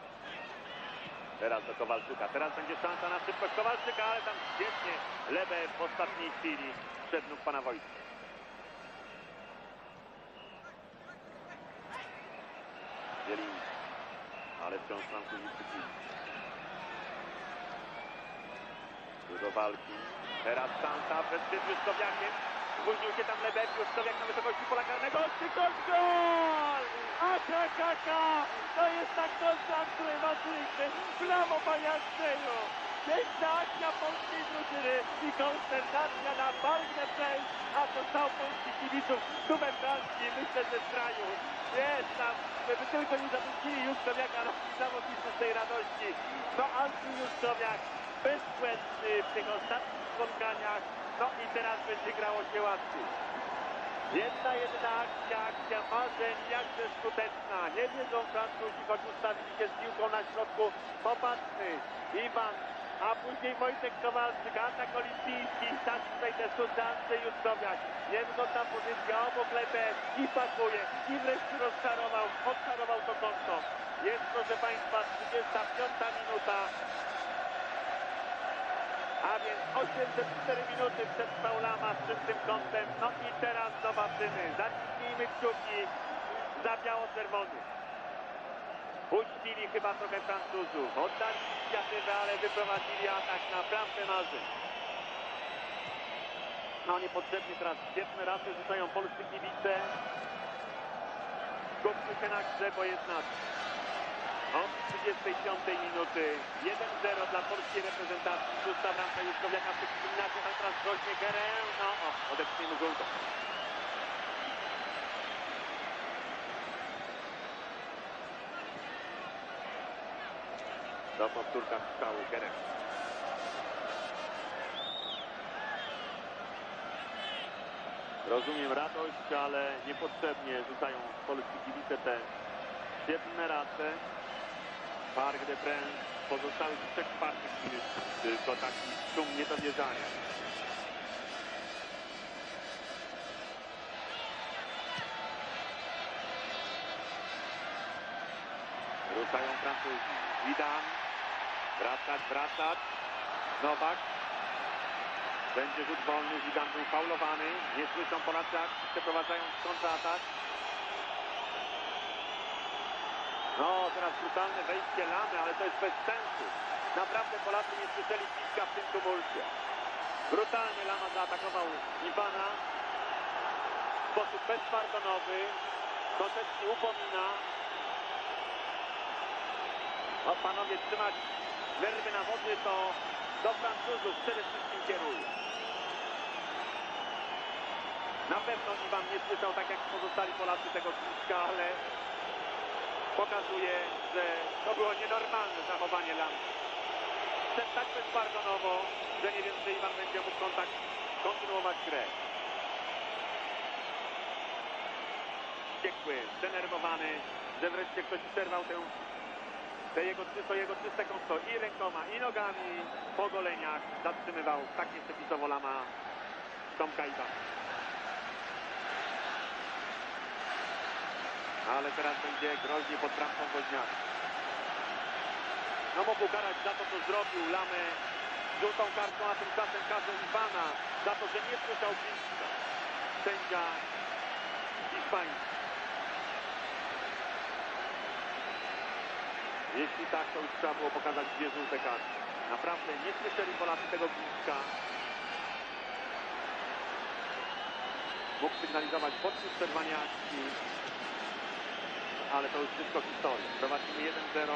Teraz do Kowalczyka. Teraz będzie szansa na szybkość Kowalczyka, ale tam świetnie Leboeuf w ostatniej chwili przed nóg pana Wojtka. Zieliński. Ale wciąż Francuzi przyciski. Dużo walki. Teraz szansa przed Juskowiakiem. Spóźnił się tam Leboeuf. Juskowiak na wysokości pola karnego. Gol! Atakaka! To jest tak kontakt, który ma trójkę. Brawo, panie Andrzeju! Piękna akcja polskiej drużyny i koncentracja na Parc des Princes, a to cały polski kibiców dumem Francji, myślę, że straju. Jest tam, żeby tylko nie zapuścili Juskowiaka, zawodnicy z tej radości. No Andrzej Juskowiak bezbłędny w tych ostatnich spotkaniach, no i teraz będzie grało się łatwiej. Jedna akcja marzeń, jakże skuteczna. Nie wiedzą Francuzi, choć ustawili się z piłką na środku. Popatrzmy, Iwan, a później Wojciech Kowalczyk, atak olimpijski, tak tutaj też Andrzej Juskowiak. Niezgodna pozycja obok Leboeuf i pakuje i wreszcie odczarował to konto. Jest, proszę Państwa, 35 minuta. A więc 804 minuty przed Paulama z czystym kątem. No i teraz zobaczymy. Zacznijmy kciuki. za biało-czerwonych. Puścili chyba trochę Francuzów, oddali inicjatywę, ale wyprowadzili atak naprawdę marzy. No niepotrzebny transfer, raz rzucają polscy kibice. Skupmy się na grze, bo jest nas. Od 35 minuty 1-0 dla polskiej reprezentacji. Szósta bramka Juskowiaka przy kombinacji, a teraz groźnie Guérin. No o, odepchnie mu żółtą. To powtórka strzału Guérin. Rozumiem radość, ale niepotrzebnie rzucają polscy kibice te świetne race. Parc des Princes pozostałych trzech partii, tylko taki szum niedowierzania. Rzucają Francuzi. Zidane. Wracać. Nowak. Będzie rzut wolny. Zidane był faulowany. Nie słyszą Polacy akcji, przeprowadzają kontratak. No, teraz brutalne wejście Lamy, ale to jest bez sensu. Naprawdę Polacy nie słyszeli piska w tym tumulcie. Brutalnie Lama zaatakował Iwana w sposób bezpardonowy. Kosecki upomina. O panowie, trzymać nerwy na wodzy, to do Francuzów przede wszystkim kieruje. Na pewno Iwan nie słyszał, tak jak pozostali Polacy, tego piska, ale pokazuje, że to było nienormalne zachowanie Lamy. Przed tak bezpardonowo, że nie wiem, czy Iwan będzie mógł kontynuować grę. Wściekły, zdenerwowany, że wreszcie ktoś przerwał jego czyste konto i rękoma, i nogami po goleniach zatrzymywał tak nieprzepisowo Lama Tomka Iwana. Ale teraz będzie groźnie pod bramką Woźniaka. No mógł ukarać za to, co zrobił Lamę żółtą kartką, a tymczasem kartą Iwana za to, że nie słyszał piska. Sędzia hiszpański. Jeśli tak, to już trzeba było pokazać dwie żółte karty. Naprawdę nie słyszeli Polacy tego piska. Mógł sygnalizować podczas przerwania akcji. Ale to już wszystko historia. Prowadzimy 1-0.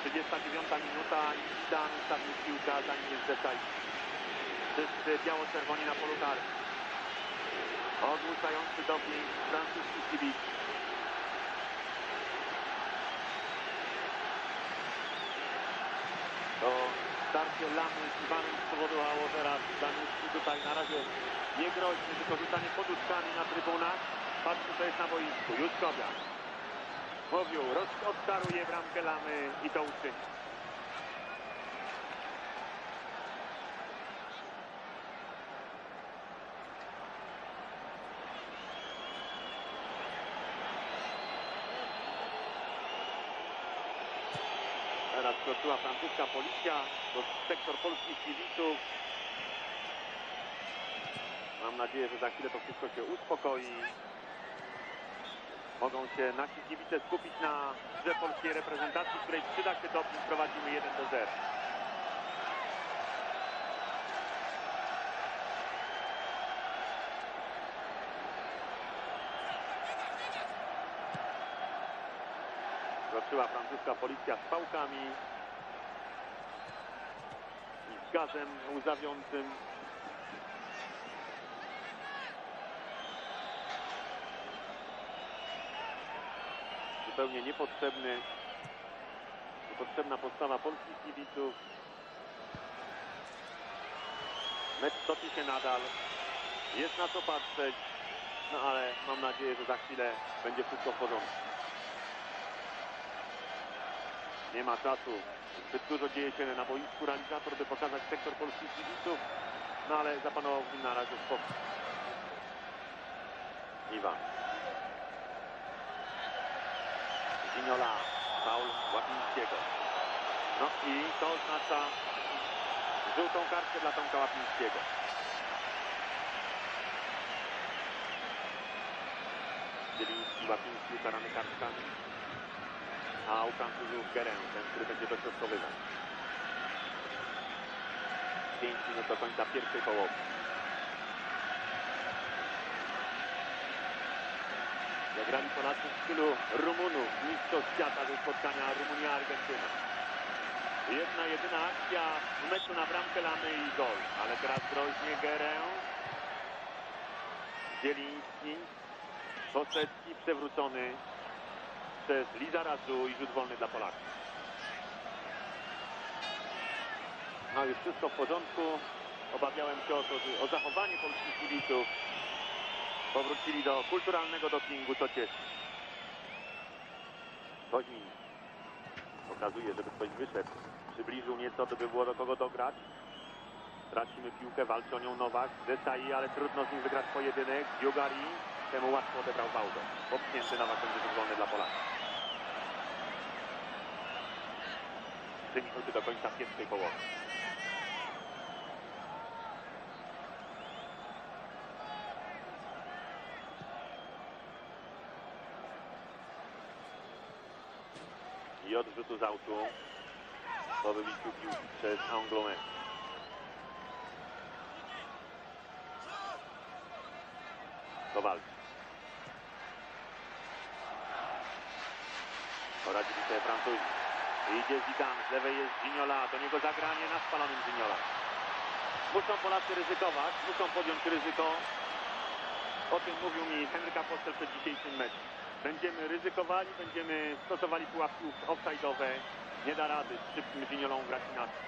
39 minuta i Zidane ustawił piłkę, zanim jest Desailly. Wszyscy biało-czerwoni na polu karnym. Odrzucający dobieg francuski kibic. To starcie Lamy z Iwanem spowodowało teraz zamieszki tutaj na razie nie groźne, tylko rzucanie poduszkami na trybunach. Patrzcie, to jest na boisku. Juskowiak. Mówił, odczaruje bramkę Lamy i to uczyni. Teraz skoczyła francuska policja do sektor polskich kibiców. Mam nadzieję, że za chwilę to wszystko się uspokoi. Mogą się nasi kibice skupić na grze polskiej reprezentacji, której przyda się doping. Prowadzimy 1-0. Zobaczyła francuska policja z pałkami i z gazem łzawiącym. Zupełnie niepotrzebna postawa polskich kibiców. Mecz toczy się nadal. Jest na co patrzeć. No ale mam nadzieję, że za chwilę będzie wszystko w porządku. Nie ma czasu. Zbyt dużo dzieje się na boisku. Realizator, by pokazać sektor polskich kibiców. No ale zapanował w nim na razie spokój. Iwan. Ginola, faul Łapińskiego. No i to oznacza żółtą kartkę dla Tomka Łapińskiego. Zieliński, Łapiński ukarany kartkami, a u Francuzów Guérin, ten, który będzie dośrodkowywał. 5 minut do końca pierwszej połowy. Zagrali Polacy w stylu Rumunów, mistrzostw świata do spotkania Rumunia-Argentyna. Jedna jedyna akcja w meczu na bramkę Lamy i gol, ale teraz groźnie Guérin, Zieliński, Kosecki przewrócony przez Lizarazu i rzut wolny dla Polaków. No już wszystko w porządku. Obawiałem się o to, o zachowanie polskich kibiców. Powrócili do kulturalnego dopingu, co cieszy. Koźmiński pokazuje, żeby ktoś wyszedł. Przybliżył nieco, to by było do kogo dograć. Tracimy piłkę, walczy o nią Nowak. Desailly, ale trudno z nim wygrać pojedynek. Dugarry, temu łatwo odebrał Wałdoch. Popchnięty Nowak będzie wyzwolony dla Polaków. 3 minuty do końca pierwszej połowy. I od rzutu z autu po wybiciu piłki przez Anglomę. Kowalczyk. Poradzili sobie Francuzi. Idzie Zidane, z lewej jest Ginola, do niego zagranie na spalonym Ginola. Muszą Polacy ryzykować, muszą podjąć ryzyko. O tym mówił mi Henryk Apostel przed dzisiejszym meczem. Będziemy ryzykowali, będziemy stosowali pułapki offside'owe. Nie da rady z szybkim Zinolą grać inaczej.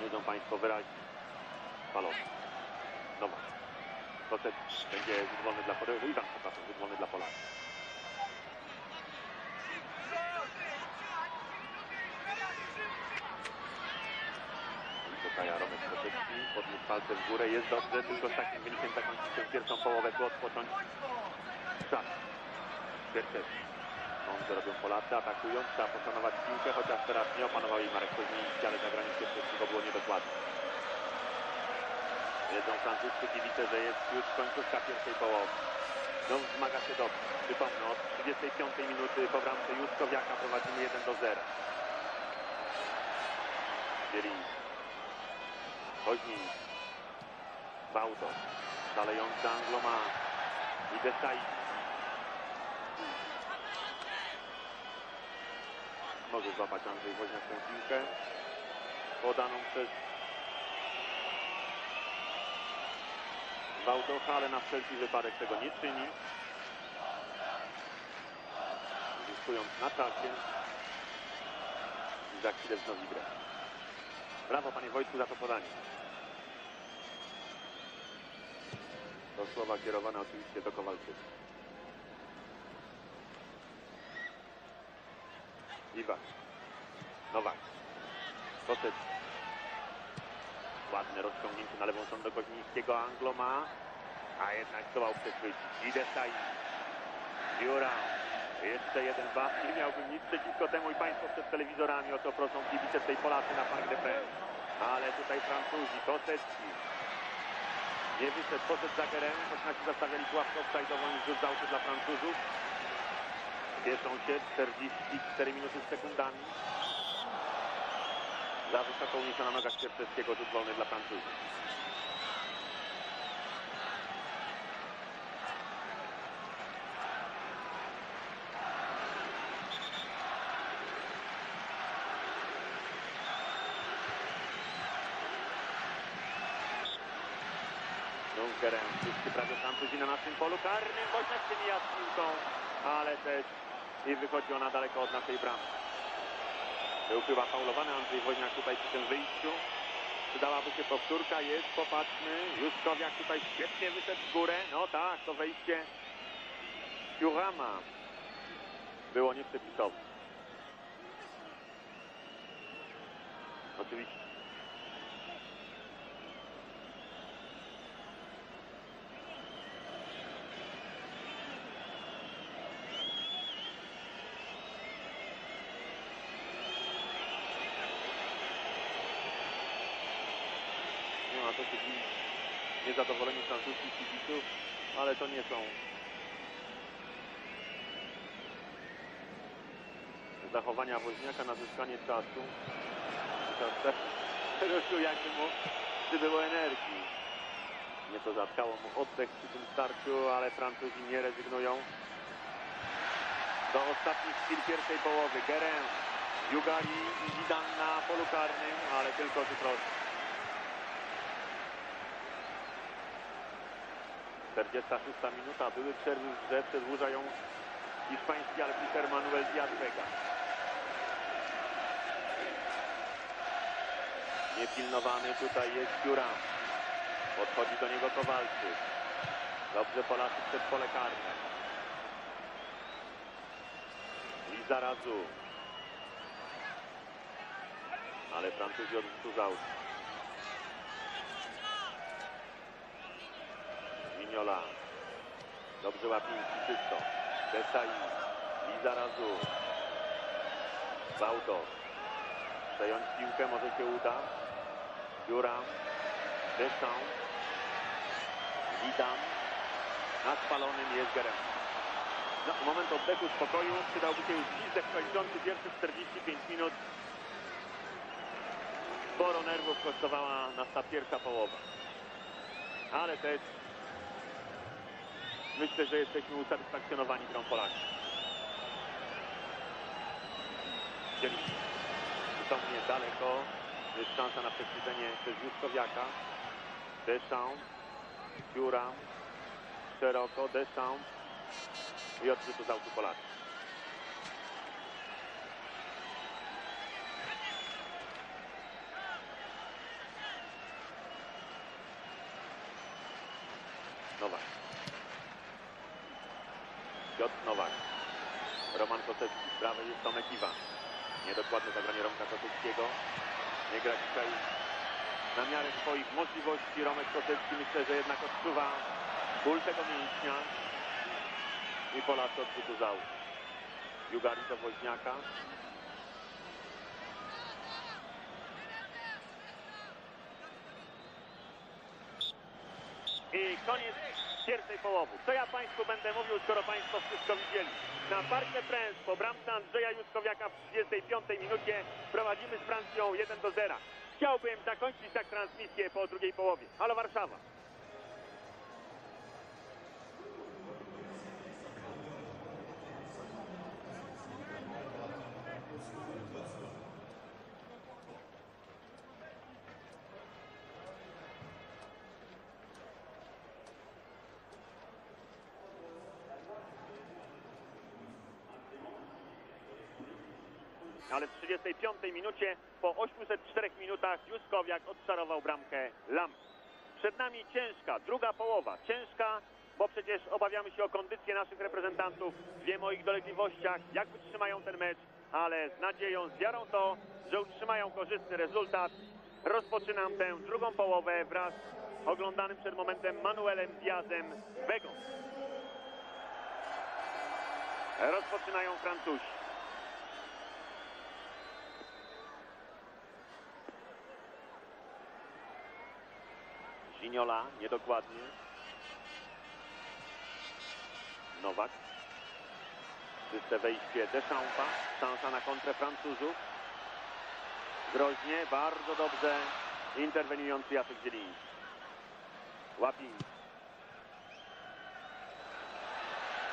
Wiedzą Państwo wyraźnie. Palony. Dobra. Kosecki będzie zwolny dla Polaków. Iwan, przepraszam, zwolny dla Polaków. Tutaj Roman Kosecki podniósł palce w górę. Jest dobrze, tylko z takim wynikiem zakończyć tę pierwszą połowę. Tu odpocząć. Szak. Świerczewski. Mądrze robią Polacy, atakują. Trzeba poszanować piłkę, chociaż teraz nie opanował jej Marek Koźmiński, ale zagranie Świerczewskiego było niedokładne. Wiedzą francuscy kibice, że jest już końcówka pierwszej połowy. Znów wzmaga się dobrze. Przypomnę, od 35 minuty po bramce Juskowiaka prowadzimy 1-0. Zieliński. Woźniak. Wałdoch. Szalejąca Angloma. I Desailly. Może złapać Andrzej Woźniak tę piłkę. Podaną przez Wałdocha, ale na wszelki wypadek tego nie czyni. Zyskując na czasie. I za chwilę znowu grę. Brawo Panie Wojtku za to podanie. To słowa kierowane oczywiście do Kowalczyka. Iwan. Nowak. Kosecki. Ładne rozciągnięcie na lewą stronę do Koźmińskiego. Angloma. A jednak zdołał przechwycić. I Desailly. Dziura. Jeszcze jeden was. Nie miałbym nic przeciwko temu i Państwo przed telewizorami. O to proszą kibice tej Polacy na Parc des Princes. Ale tutaj Francuzi. Kosecki. Nie wyszedł, poszedł za Guérinem, choć nasi zastawiali pułapkę offside'ową i rzut z autu dla Francuzów. Cieszą się 44 minuty z sekundami. Za wysoko uniesiona noga Świerczewskiego, rzut wolny dla Francuzów. Guérin, wszyscy prawie Francuzi na naszym polu karnym, Woźniak się mija z piłką, ale też i wychodzi ona daleko od naszej bramy. Był chyba faulowany Andrzej Woźniak tutaj przy tym wyjściu. Przydałaby się powtórka, jest, popatrzmy, Juskowiak tutaj świetnie wyszedł w górę, no tak, to wejście Thurama było nieprzepisowe. Oczywiście. zadowoleni francuskich kibiców, ale to nie są zachowania Woźniaka na zyskanie czasu. Ruszył jakby mu przybyło energii. Nieco zatkało mu oddech przy tym starciu, ale Francuzi nie rezygnują. Do ostatnich chwil pierwszej połowy Guérin, Dugarry i Zidane na polu karnym, ale tylko rzut rożny. 46 minuta, były przerwy w grze, przedłuża ją hiszpański arbiter Manuel Diaz Vega. Niepilnowany tutaj jest Thuram. Podchodzi do niego Kowalczyk. Dobrze Polacy przed pole karne. Lizarazu. Ale Francuzi odwzórzał. Ginola. Dobrze Łapiński czysto. Desailly. Lizarazu. Wałdoch. Zająć piłkę, może się uda. Thuram. Deschamps. Zidane. Na spalonym jest Guérin. No, moment oddechu, spokoju. Przydałby się już gwizdek kończący pierwszych 45 minut. Sporo nerwów kosztowała nas ta pierwsza połowa. Ale też myślę, że jesteśmy usatysfakcjonowani grą Polaków. Zieliński. Zupełnie daleko. Jest szansa na przechwycenie przez Juskowiaka. Deschamps. Thuram. Szeroko. Deschamps. I odrzutu z autu Polaków. Nowak. Piotr Nowak. Roman Kosecki. Prawy jest Tomek Iwan. Niedokładne zagranie Romka Koseckiego. Nie gra dzisiaj na miarę swoich możliwości. Romek Kosecki myślę, że jednak odczuwa ból tego mięśnia. I Polacy odrzutu z aut. Dugarry do Woźniaka. I koniec pierwszej połowy. Co ja Państwu będę mówił, skoro Państwo wszystko widzieli? Na Parc des Princes po bramce Andrzeja Juskowiaka w 35 minucie prowadzimy z Francją 1-0. Chciałbym zakończyć tak transmisję po drugiej połowie. Halo Warszawa. Ale w 35 minucie, po 804 minutach Juskowiak odczarował bramkę Lamy. Przed nami ciężka, druga połowa. Ciężka, bo przecież obawiamy się o kondycję naszych reprezentantów. Wiemy o ich dolegliwościach, jak wytrzymają ten mecz, ale z nadzieją, z wiarą to, że utrzymają korzystny rezultat. Rozpoczynam tę drugą połowę wraz z oglądanym przed momentem Manuelem Diazem Vegą. Rozpoczynają Francuzi. Ginola, niedokładnie. Nowak. Czyste wejście Deschampsa. Szansa na kontrę Francuzów. Groźnie, bardzo dobrze interweniujący Jacek Zieliński. Łapiński.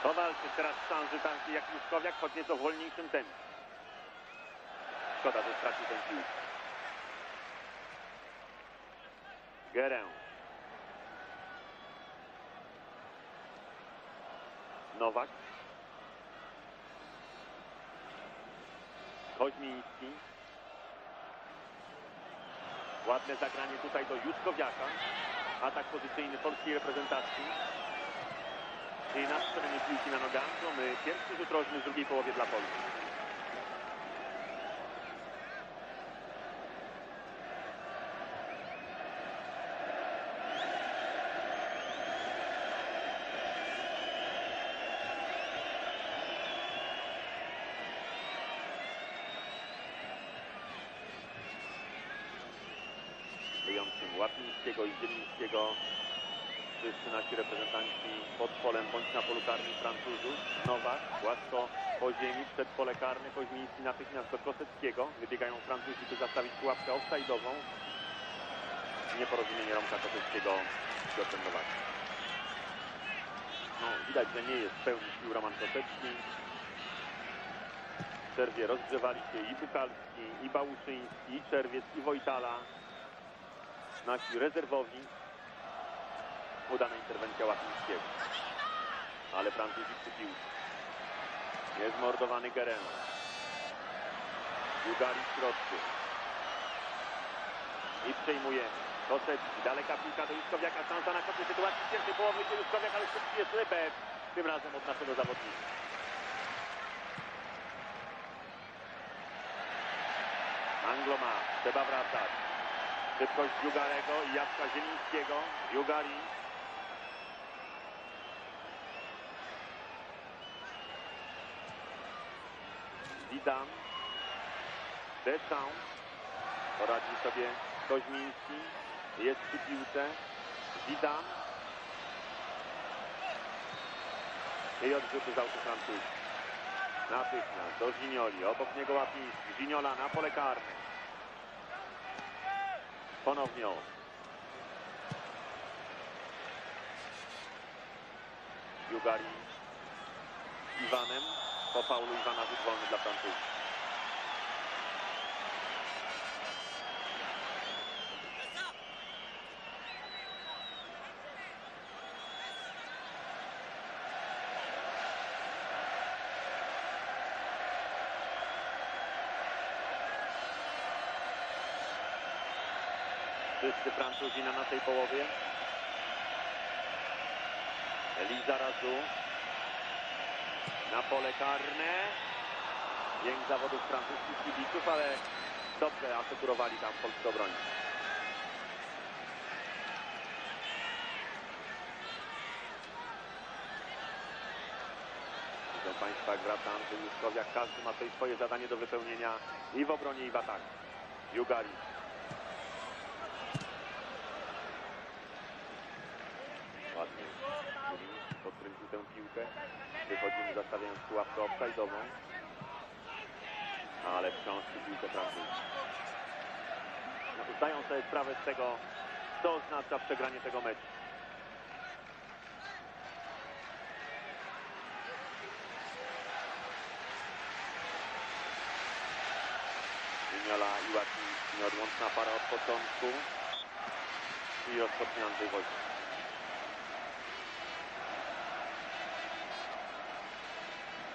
Kowalczyk teraz szansy tanki jak Juskowiak, choć nieco w wolniejszym tempie. Szkoda, że stracił ten piłkę. Guérin. Nowak. Koźmiński. Ładne zagranie tutaj do Juskowiaka. Atak pozycyjny polskiej reprezentacji. I na stronie piłki na nogach. Mamy pierwszy rzut rożny w drugiej połowie dla Polski. Łapińskiego i Zielińskiego 13 reprezentanci pod polem bądź na polu karnym Francuzów. Nowak gładko po ziemi przed pole karne. Koźmiński natychmiast do Koseckiego. Wybiegają Francuzi, by zastawić pułapkę offside'ową. Nieporozumienie Romka Koseckiego z Piotrem Nowakiem. No, widać, że nie jest w pełni sił Roman Kosecki. W przerwie rozgrzewali się i Bukalski, i Bałuszyński, i Czerwiec, i Wojtala. Nasi rezerwowi. Udana interwencja Łapińskiego. Ale Francuzi przy piłce. Jest mordowany Guérin. Dugarry w środku. I przejmujemy. Kosecki, daleka piłka do Juskowiaka. Szansa na końcu sytuacji w pierwszej połowy. Juskowiak, ale szybki jest Lebek. Tym razem od naszego zawodnika. Angloma. Trzeba wracać. Szybkość Dugarry'ego i Jacka Zielińskiego. Dugarry. Zidane. Deschamps. Poradzi sobie Koźmiński. Jest przy piłce. Zidane. I odrzuty z autu Francuzi. Natychmiast do Ginioli. Obok niego Łapiński. Ginola na pole karne. Ponownie on. Dugarry z Iwanem. Po faulu Iwana rzut wolny dla Francuzów. Wszyscy Francuzi na naszej połowie. Lizarazu na pole karne. Jęk zawodów francuskich kibiców, ale dobrze asekurowali tam polscy obrońcy. Widzą Państwa, jak wraca Andrzej Juskowiak. Każdy ma tutaj swoje zadanie do wypełnienia i w obronie, i w ataku. Dugarry. Tę piłkę. Wychodzimy, zastawiając pułapkę offside'ową. Ale wciąż piłkę Francuzi. Zdają sobie sprawę z tego, co oznacza przegranie tego meczu. Ginola i Łapiński, nieodłączna para od początku. I rozpocznie Andrzej Woźniak.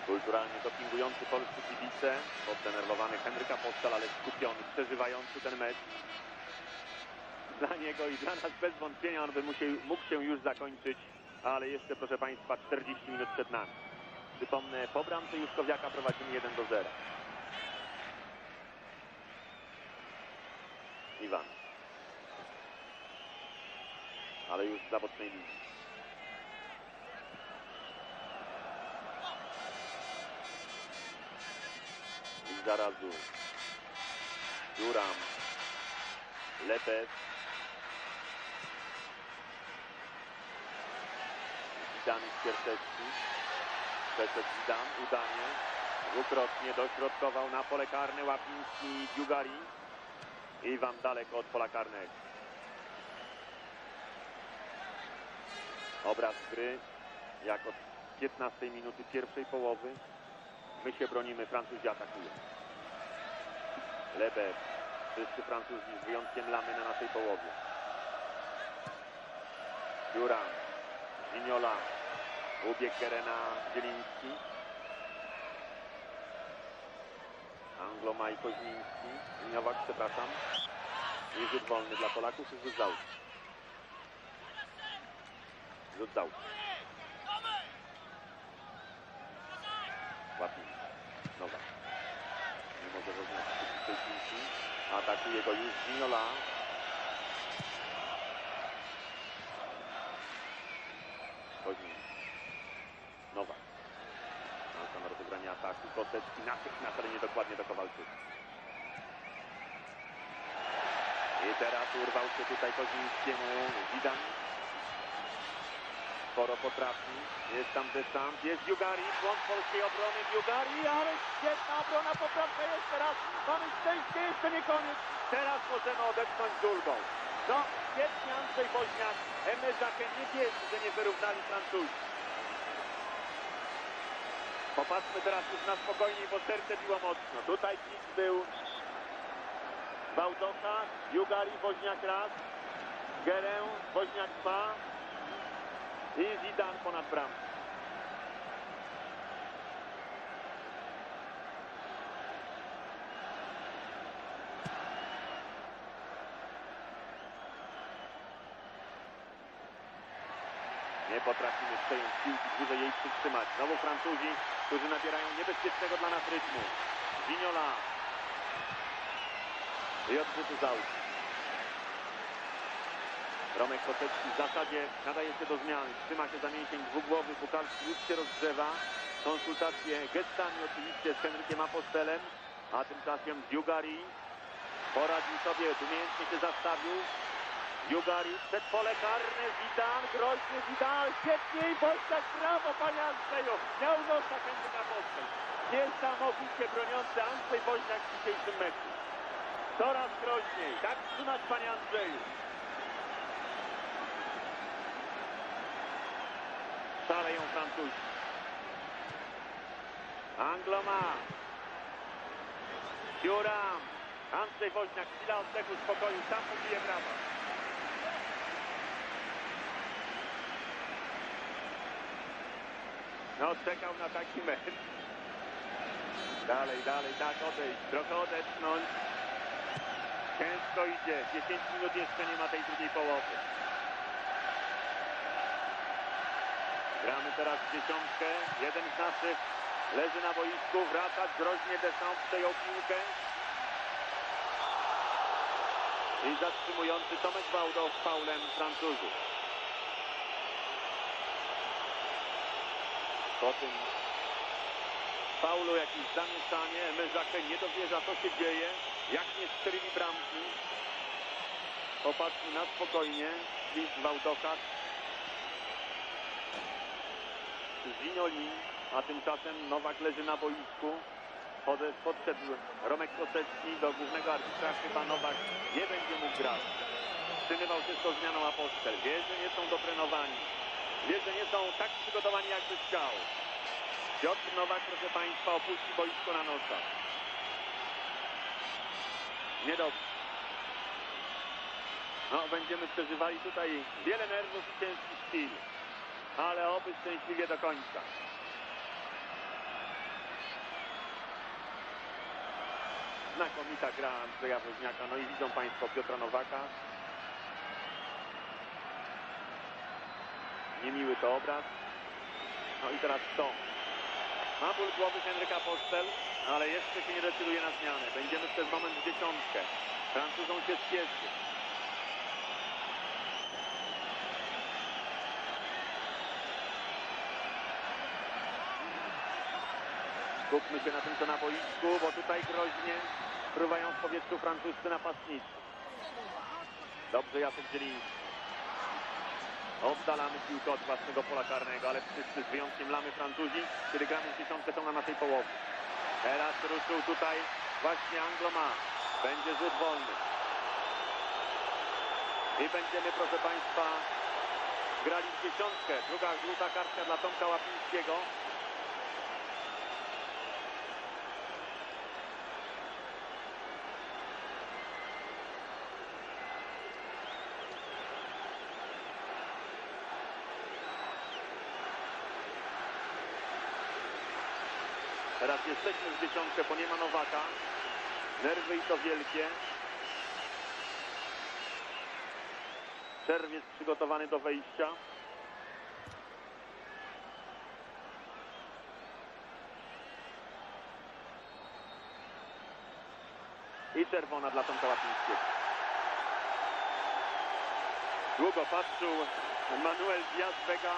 Kulturalnie dopingujący polscy kibice, poddenerwowany Henryk Apostel, ale skupiony, przeżywający ten mecz. Dla niego i dla nas bez wątpienia on by mógł się już zakończyć, ale jeszcze, proszę Państwa, 40 minut przed nami. Przypomnę, po bramce Juskowiaka prowadzimy 1-0. Iwan. Ale już za bocznej linii. Zarazu, Thuram, Leboeuf, Zidane i Świerczewski, przeszedł Zidane, udanie, dwukrotnie dośrodkował na pole karne Łapiński i Dugarry. Iwan daleko od pola karnego. Obraz gry, jak od 15 minuty pierwszej połowy. My się bronimy, Francuzi atakują. Leboeuf. Wszyscy Francuzi z wyjątkiem Lamy na naszej połowie. Thuram. Ginola. Ubieg Guérina, Zieliński. Angloma i Koźmiński. Nowak, przepraszam. I rzut wolny dla Polaków. I rzut z autu. Rzut z autu. Nowak. Nie może rozwiązać tej piłki. Atakuje go już Ginola. Koźmiński. Nowak. Szansa na rozegranie ataku. Kosecki natychmiast, ale niedokładnie do Kowalczyka. I teraz urwał się tutaj Koźmińskiemu Zidane. sporo potrafi. Jest tam Deschamps, jest Dugarry, błąd polskiej obrony, Dugarry, ale świetna obrona, poprawka jeszcze raz. Mamy szczęście, jeszcze nie koniec. Teraz możemy odetchnąć z ulgą. No, świetnie Andrzej Woźniak, Emezakę nie wierzy, że nie wyrównali Francuzi. Popatrzmy teraz już na spokojniej, bo serce biło mocno. Tutaj kick był Wałdocha, Dugarry, Woźniak raz, Guérin, Woźniak dwa. I Zidane ponad bramę. Nie potrafimy przejąć piłki, dłużej jej przytrzymać. Znowu Francuzi, którzy nabierają niebezpiecznego dla nas rytmu. Ginola. I odrzutu za uszy. Roman Kosecki w zasadzie nadaje się do zmian. Trzyma się za mięsień dwugłowy. Bukalski już się rozgrzewa. Konsultacje gestami oczywiście z Henrykiem Apostelem. A tymczasem Dugarry poradził sobie, umiejętnie się zastawił. Dugarry przed pole karne. Zidane, groźny Zidane. Świetnie i Wojciech, brawo panie Andrzeju. Miał nosa Henryk Apostel. Niesamowicie broniący Andrzej Woźniak w dzisiejszym meczu. Coraz groźniej. Tak trzymać panie Andrzeju. Szaleją Francuzi. Angloma. Thuram. Andrzej Woźniak. Chwila oddechu spokoju. Sam pobije brawo. No, czekał na taki mecz. Dalej. Tak, odejść. Trochę odetchnąć. Ciężko idzie. 10 minut jeszcze nie ma tej drugiej połowy. Gramy teraz w dziesiątkę, jeden z naszych leży na boisku, wraca groźnie Deschamps, przejął piłkę. I zatrzymujący Tomasz Wałdoch z faulem Francuzów. Po tym faulu jakieś zamieszanie, Emezakę nie dowierza co się dzieje, jak nie strzyli bramki. Popatrzmy na spokojnie, list Wałdocha. Zinoli, a tymczasem Nowak leży na boisku. Podszedł Romek Kosecki do głównego arbitra, chyba Nowak nie będzie mógł grać. Wstrzymywał się z tą zmianą Apostel. Wie, że nie są doprenowani. Wie, że nie są tak przygotowani, jakby chciał. Piotr Nowak, proszę państwa, opuści boisko na nosach. Niedobrze. No, będziemy przeżywali tutaj wiele nerwów i ciężkich chwil. Ale oby szczęśliwie do końca. Znakomita gra Andrzeja Woźniaka. No i widzą państwo Piotra Nowaka. Niemiły to obraz. No i teraz to. Ma ból głowy Henryk Apostel, ale jeszcze się nie decyduje na zmianę. Będziemy przez moment w dziesiątkę. Francuzom się spieszy. Skupmy się na tym, co na boisku, bo tutaj groźnie fruwają w powietrzu francuscy napastnicy. Dobrze, Jacek Zieliński. Oddalamy piłkę od własnego pola karnego, ale wszyscy z wyjątkiem Lamy Francuzi, kiedy gramy w dziesiątce, są na naszej połowie. Teraz ruszył tutaj właśnie Angloma. Będzie rzut wolny. I będziemy, proszę państwa, grali w dziesiątkę. Druga żółta kartka dla Tomka Łapińskiego. Teraz jesteśmy w dziesiątce, bo nie ma Nowaka. Nerwy i to wielkie. Czerwiec przygotowany do wejścia. I czerwona dla Tomka Łapińskiego. Długo patrzył Manuel Diaz Vega.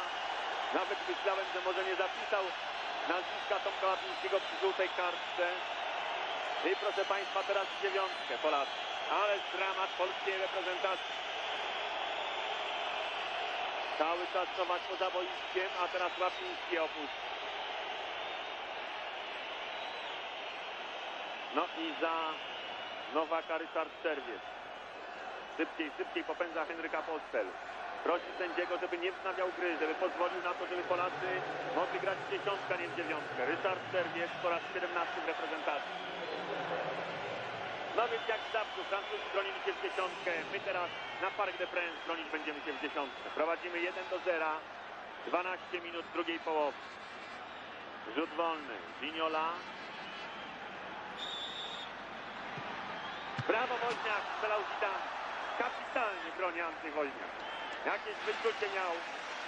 Nawet myślałem, że może nie zapisał nazwiska Tomka Łapińskiego przy żółtej kartce. I proszę państwa, teraz dziewiątkę Polacy. Ale dramat polskiej reprezentacji. Cały czas Nowak poza boiskiem, a teraz Łapiński opuścił. No i za Nowaka Ryszard Czerwiec. Szybciej popędza Henryk Apostel. Prosi sędziego, żeby nie wznawiał gry, żeby pozwolił na to, żeby Polacy mogli grać w dziesiątkę, nie w dziewiątkę. Ryszard Czerwiec po raz 17 w reprezentacji. No więc jak zawsze, Francuzi bronili się w dziesiątkę. My teraz na Parc des Princes bronić będziemy się w dziesiątkę. Prowadzimy 1-0, 12 minut drugiej połowy. Rzut wolny, Ginola. Brawo Woźniak, strzelał Zidane. Kapitalnie broni Andrzej Woźniak. Jakieś wyczucie miał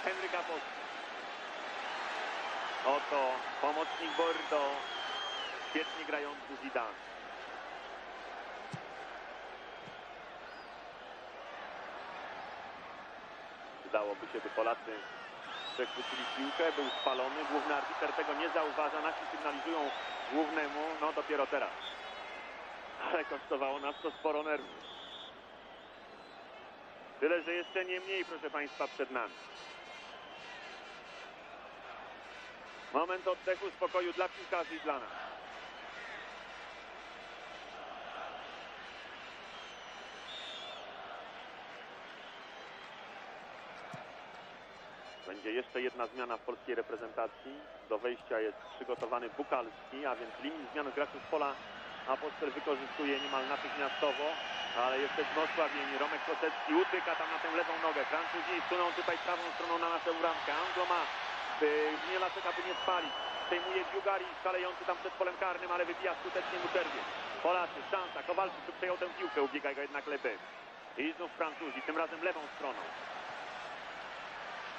Henryk Apostel. Oto pomocnik Bordeaux, świetnie grający Zidane. Udałoby się, by Polacy przechwycili piłkę, był spalony, główny arbiter tego nie zauważa, nasi sygnalizują głównemu, no dopiero teraz. Ale kosztowało nas to sporo nerwów. Tyle, że jeszcze nie mniej, proszę Państwa, przed nami. Moment oddechu, spokoju dla piłkarzy i dla nas. Będzie jeszcze jedna zmiana w polskiej reprezentacji. Do wejścia jest przygotowany Bukalski, a więc limit zmian graczy z pola Apostel wykorzystuje niemal natychmiastowo, ale jesteśmy osłabieni. Romek Kosecki utyka tam na tę lewą nogę. Francuzi suną tutaj prawą stroną na naszą bramkę. Angloma nie laczeka, by nie spalić. Przejmuje Dugarry, szalejący tam przed polem karnym, ale wybija skutecznie mu Czerwiec. Polacy, szansa. Kowalczyk przejął tę piłkę, ubiega go jednak Leboeuf. I znów Francuzi, tym razem lewą stroną.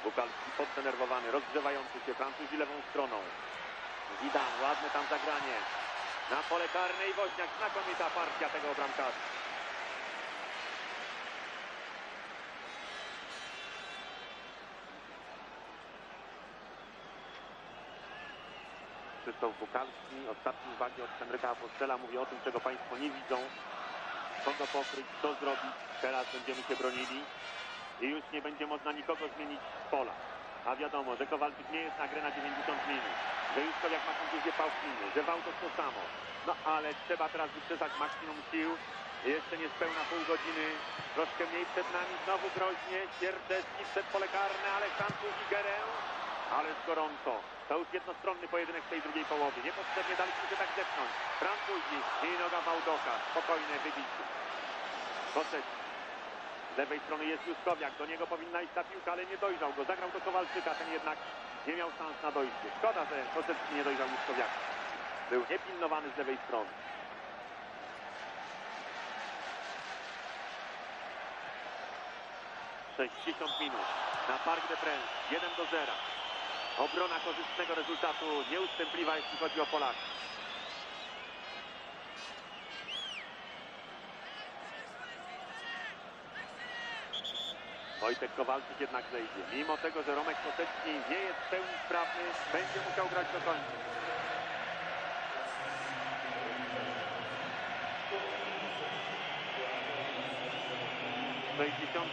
Bukalski poddenerwowany, rozgrzewający się, Francuzi lewą stroną. Zidane, ładne tam zagranie. Na pole karne i Woźniak, znakomita partia tego bramkarza. Krzysztof Bukalski, ostatnie uwagi od Henryka Apostela, mówi o tym, czego Państwo nie widzą. Kogo pokryć, co zrobić, teraz będziemy się bronili. I już nie będzie można nikogo zmienić z pola. A wiadomo, że Kowalczyk nie jest na grę na 90 minut. Że Juskowiak ma kontuzję pałkiny, że Wałdoch to samo. No ale trzeba teraz wyprzedzać maksimum sił. Jeszcze niespełna pół godziny. Troszkę mniej przed nami. Znowu groźnie. Świerczewski przed pole karne, ale Francuzi Guérin. Ale gorąco. To już jednostronny pojedynek w tej drugiej połowie. Niepotrzebnie daliśmy się tak zepchnąć. Francuzi i noga Wałdocha. Spokojne wybicie. Kosecki. Z lewej strony jest Juskowiak, do niego powinna iść ta piłka, ale nie dojrzał go. Zagrał do Kowalczyka, ten jednak nie miał szans na dojście. Szkoda, że Kosecki nie dojrzał Juskowiaka. Był niepilnowany z lewej strony. Sześćdziesiąt minut na Parc des Princes, 1-0. Obrona korzystnego rezultatu nieustępliwa, jeśli chodzi o Polaków. Wojciech Kowalczyk jednak zejdzie. Mimo tego, że Romek Kosecki nie jest w pełni sprawny, będzie musiał grać do końca. W 60.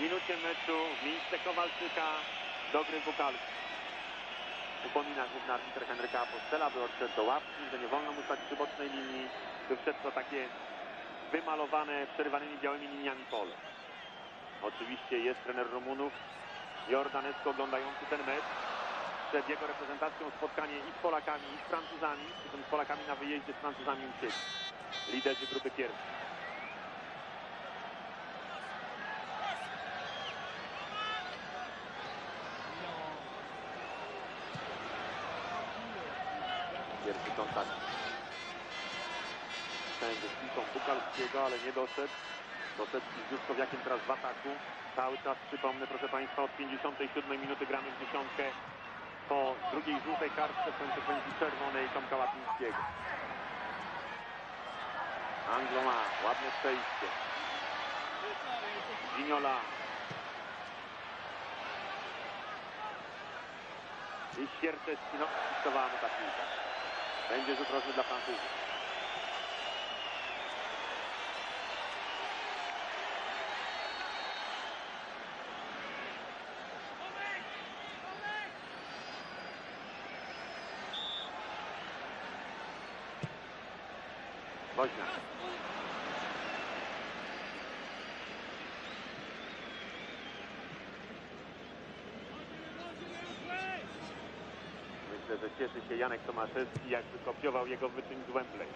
minucie meczu miejsce Kowalczyka do gry Bukalski. Upomina główny arbiter Henryka Apostela, by odszedł do ławki, że nie wolno mu stać przy bocznej linii, by wszedł to takie wymalowane, przerywanymi białymi liniami pole. Oczywiście jest trener Rumunów jordanesko oglądający ten mecz. Przed jego reprezentacją spotkanie i z Polakami, i z Francuzami, przy tym z Polakami na wyjeździe, z Francuzami u siebie. Liderzy grupy pierwszej. Pierwszy kontakt. Sędzie z piłką Bukalskiego, ale nie doszedł. Kosecki z Juskowiakiem teraz w ataku. Cały czas przypomnę, proszę Państwa, od 57 minuty gramy w dziesiątkę po drugiej żółtej kartce w konsekwencji czerwonej Tomka Łapińskiego. Angloma, ładne przejście. Ginola. I Świerczewski, no, stawała mu ta piłka. Będzie rzut rożny dla Francuzów. Woźniak. Myślę, że cieszy się Janek Tomaszewski, jak wykopiował jego wyczyn z Wembley.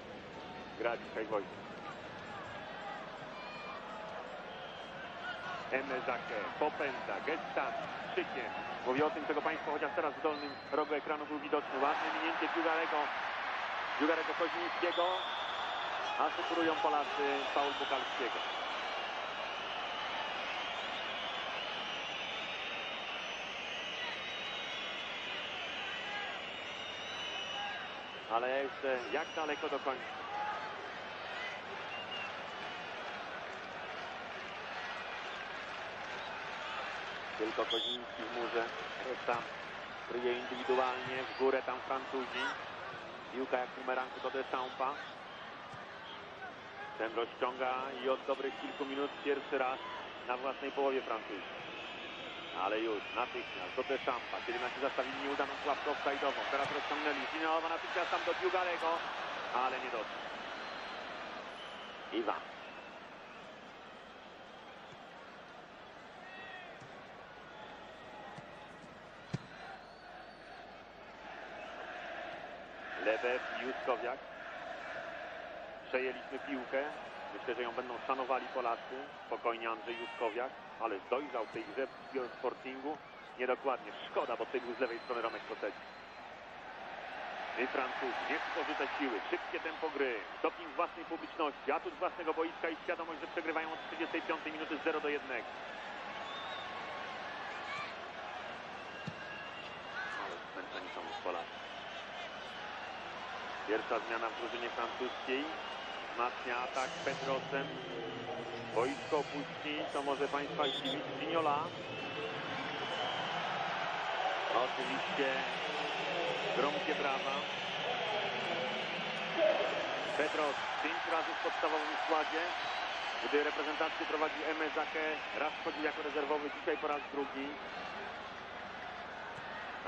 Gra dzisiaj Woźniak. Emezakę, popędza, gesta, szykiem. Mówię o tym, czego Państwo chociaż teraz w dolnym rogu ekranu był widoczny. Ładne minięcie Dugarry'ego Koźmińskiego. Asekurują Polacy faul Bukalskiego. Ale jeszcze jak daleko do końca. Tylko Koźmiński w murze, tam kryje indywidualnie, w górę tam Francuzi. Piłka jak bumerangu do Deschampa. Ten rozciąga i od dobrych kilku minut pierwszy raz na własnej połowie Francuzi. Ale już natychmiast do Deschampa, kiedy nasi zastawili nieudaną pułapkę offside'ową. Teraz rozciągnęli Ginola, natychmiast tam do Dugarry'ego, ale nie doszło. Iwan. Leboeuf i Juskowiak. Przejęliśmy piłkę. Myślę, że ją będą szanowali Polacy. Spokojnie Andrzej Juskowiak, ale dojrzał w tej grze w Sportingu. Niedokładnie. Szkoda, bo tutaj był z lewej strony Romek Kosecki. I Francuz nie spożyte siły. Szybkie tempo gry. Doping własnej publiczności. Atut własnego boiska i świadomość, że przegrywają od 35 minuty 0-1. Ale zmęczeni są już Polacy. Pierwsza zmiana w drużynie francuskiej. Wzmacnia atak Pedrosem. Boisko opuści, to może Państwa dziwić, Ginola. Oczywiście gromkie brawa. Pedros 5 razy w podstawowym składzie. Gdy reprezentację prowadził Emezakę, raz wchodził jako rezerwowy, dzisiaj po raz drugi.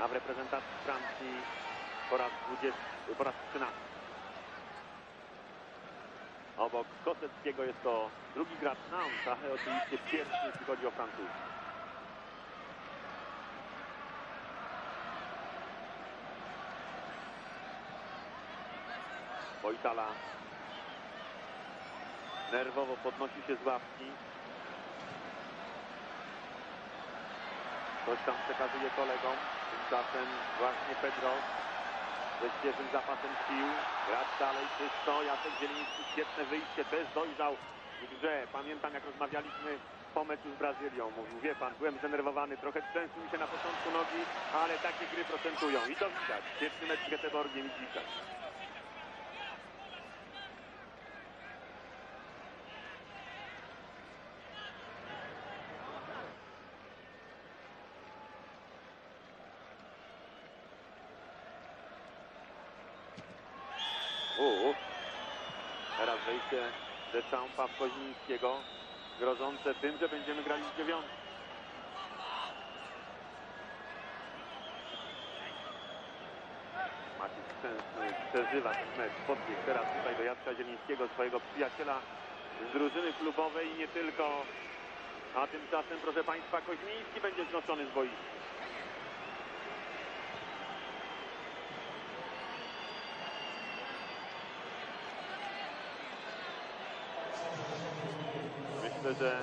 A w reprezentacji Francji po raz 13. Obok Koseckiego jest to drugi gracz Nantes, ale oczywiście pierwszy, jeśli chodzi o Francuzów. Wojtala nerwowo podnosi się z ławki. Ktoś tam przekazuje kolegom, tymczasem właśnie Pedros. Ze świeżym zapasem sił, gracz dalej czysto, Jacek Zieliński, świetne wyjście, też dojrzał w grze. Pamiętam, jak rozmawialiśmy po meczu z Brazylią, mówił, wie pan, byłem zdenerwowany, trochę trzęsł mi się na początku nogi, ale takie gry procentują i to widać. Świetny mecz z Göteborgiem i dzisiaj. Teraz wejście Deschampa w Koźmińskiego, grożące tym, że będziemy grali w 9. Maciej przeżywa ten mecz, podbiegł teraz tutaj do Jacka Zielińskiego, swojego przyjaciela z drużyny klubowej i nie tylko. A tymczasem, proszę Państwa, Koźmiński będzie znoszony z boiska. Że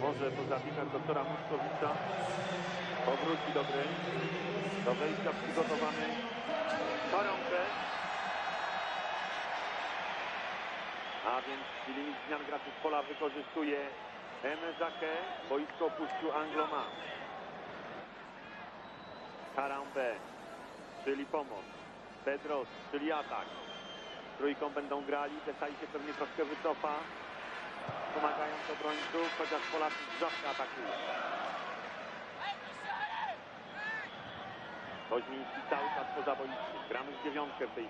może po zabitach doktora Muszkowicza powróci do gry. Do wejścia przygotowany Koronkę. A więc limit zmian graczy z pola wykorzystuje Emezakę. Boisko opuścił Angloma. Karambeu, czyli pomoc. Pedros, czyli atak. Trójką będą grali. Desailly się pewnie troszkę wycofa. Pomagając obrońców, chociaż Polacy zawsze atakują. Woźniński cały czas poza boiskiem. Gramy w 9 w tej chwili.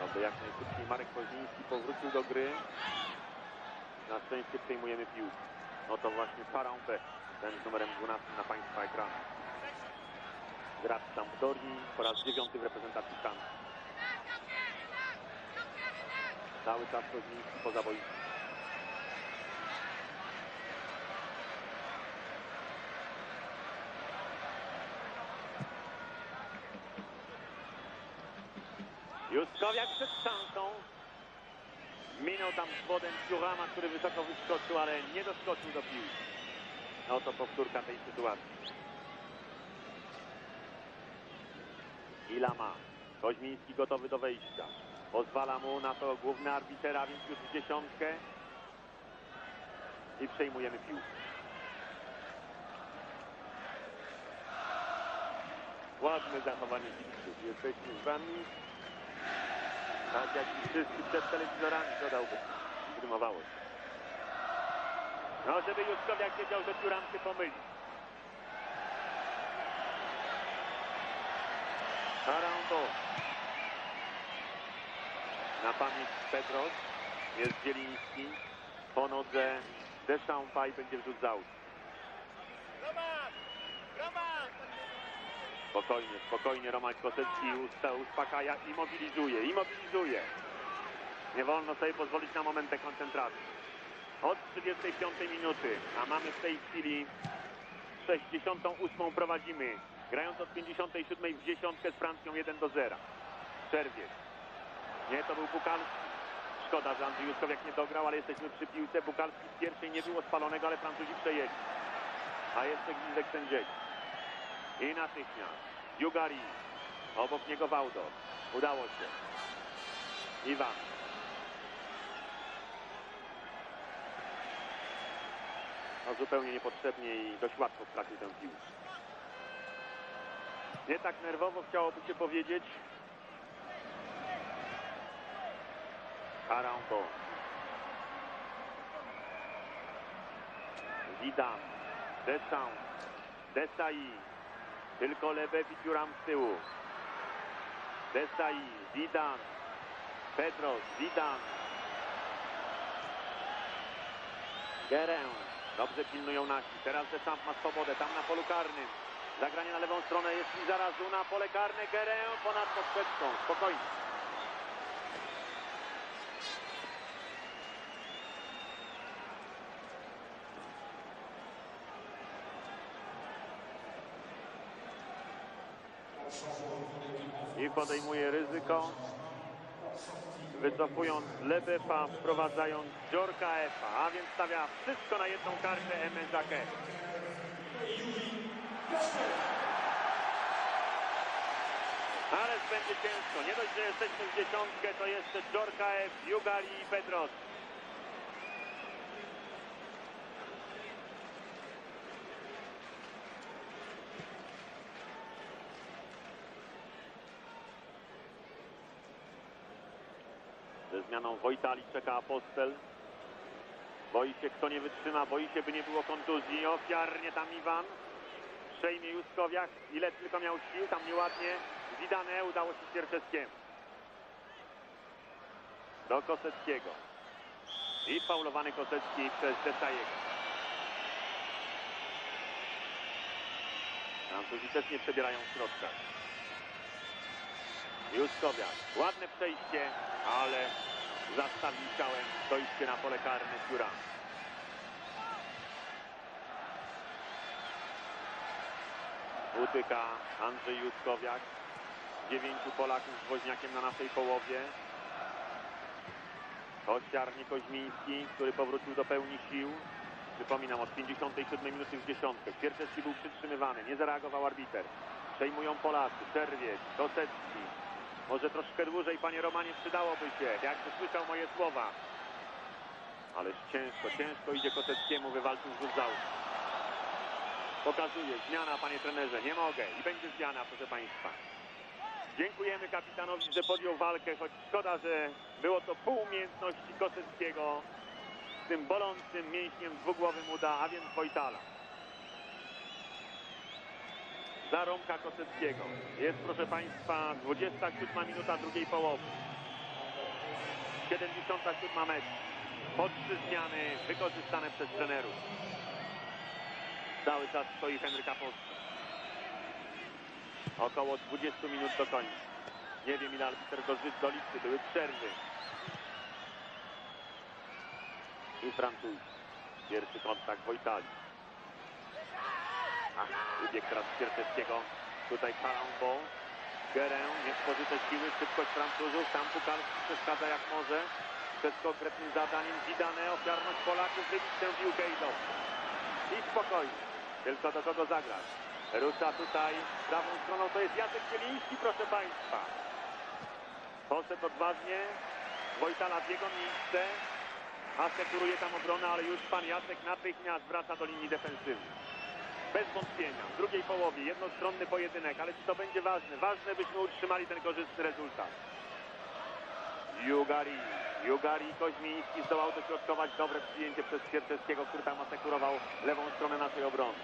No to jak najszybciej Marek Koźmiński powrócił do gry. Na szczęście przejmujemy piłkę. Oto właśnie Parampę, ten z numerem 12 na Państwa ekranu. Gra w Sampdorii po raz 9 w reprezentacji Francji. Cały czas Koźmiński poza boiskiem. Juskowiak przed szansą. Minął tam zwodem Thurama, który wysoko wyskoczył, ale nie doskoczył do piłki. No to powtórka tej sytuacji. I Lama. Koźmiński gotowy do wejścia. Pozwala mu na to główny arbitera, więc już w dziesiątkę. I przejmujemy piłkę. Ładne zachowanie kibiców. Jesteśmy z wami. Tak jak i wszyscy przed telewizorami, dodałbym. Zdrymowało się. No, żeby Juskowiak wiedział, że Thuram się pomyli. Arando. Na pamięć Pedros. Jest Zieliński. Po nodze Deschamps i będzie wrzut za uszy. Spokojnie, spokojnie Roman Kosecki uspokaja i mobilizuje, Nie wolno sobie pozwolić na momentę koncentracji. Od 35 minuty, a mamy w tej chwili 68 prowadzimy. Grając od 57 w dziesiątkę z Francją 1-0. Czerwiec. Nie, to był Bukalski. Szkoda, że Andrzej Juskowiak nie dograł, ale jesteśmy przy piłce. Bukalski z pierwszej nie było spalonego, ale Francuzi przejęli. A jeszcze gwizdek sędziego. I natychmiast Dugarry, obok niego Wałdoch. Udało się. Iwan. No zupełnie niepotrzebnie i dość łatwo stracił tę piłkę. Nie tak nerwowo chciałoby się powiedzieć. Karambo. Zidane. Deschamps. Desailly. Tylko Leboeuf i Thuram z tyłu. Desailly, Zidane, Pedros, Zidane. Guérin. Dobrze pilnują nasi. Teraz Deschamps ma swobodę. Tam na polu karnym. Zagranie na lewą stronę jest Lizarazu. Na pole karne Guérin ponad poprzeczką. Spokojnie. I podejmuje ryzyko, wycofując Leboeuf'a, wprowadzając Djorkaeffa, a więc stawia wszystko na jedną kartę Emenzakę. Ależ będzie ciężko, nie dość, że jesteśmy w dziesiątkę, to jeszcze Djorkaeff, Dugarry i Pedros. Zmianą Wojtali czeka Apostel. Boi się, kto nie wytrzyma, boi się, by nie było kontuzji. Ofiarnie tam Iwan. Przejmie Juskowiak, ile tylko miał sił, tam nieładnie. Zidane, udało się Świerczewskiemu. Do Koseckiego. I faulowany Kosecki przez Desaiego. Francuzi też nie przebierają w środkach. Juskowiak, ładne przejście, ale zastawił ciałem dojście na pole karne Thuram. Utyka Andrzej Juskowiak. 9 Polaków z Woźniakiem na naszej połowie. Kościarnik Koźmiński, który powrócił do pełni sił. Przypominam, od 57 minuty w dziesiątkę. Świerczewski był przytrzymywany, nie zareagował arbiter. Przejmują Polacy, Czerwiec, Kosecki. Może troszkę dłużej, panie Romanie, przydałoby się, jakby słyszał moje słowa. Ależ ciężko, idzie Koseckiemu, wywalczył rzut za uszy. Pokazuje, zmiana, panie trenerze, nie mogę. I będzie zmiana, proszę państwa. Dziękujemy kapitanowi, że podjął walkę, choć szkoda, że było to pół umiejętności Koseckiego z tym bolącym mięśniem dwugłowym uda, a więc Wojtala. Za Romka Koseckiego. Jest, proszę państwa, 27 minuta drugiej połowy. 77 metr. Po trzy zmiany wykorzystane przez trenerów. Cały czas stoi Henryk Apostel. Około 20 minut do końca. Nie wiem, ile arbiter doliczy. Były przerwy. I Francuzi. Pierwszy kontakt Wojtali. Ubieg teraz Świerczewskiego. Tutaj Karembeu. Guérin, niespożyte siły, szybkość Francuzów. Tam Bukalski przeszkadza jak może. Przed konkretnym zadaniem Zidane, ofiarność Polaków, wybić tę piłkę i dobrze. I spokojnie. Tylko do kogo zagrać. Rusza tutaj prawą stroną, to jest Jacek Zieliński, proszę Państwa. Poszedł odważnie. Wojtala w jego miejsce. Asekuruje tam obronę, ale już pan Jacek natychmiast wraca do linii defensywnej. Bez wątpienia. W drugiej połowie jednostronny pojedynek, ale czy to będzie ważne? Ważne, byśmy utrzymali ten korzystny rezultat. Dugarry, Koźmiński zdołał dośrodkować dobre przyjęcie przez Świerczewskiego, który tam asekurował lewą stronę naszej obrony.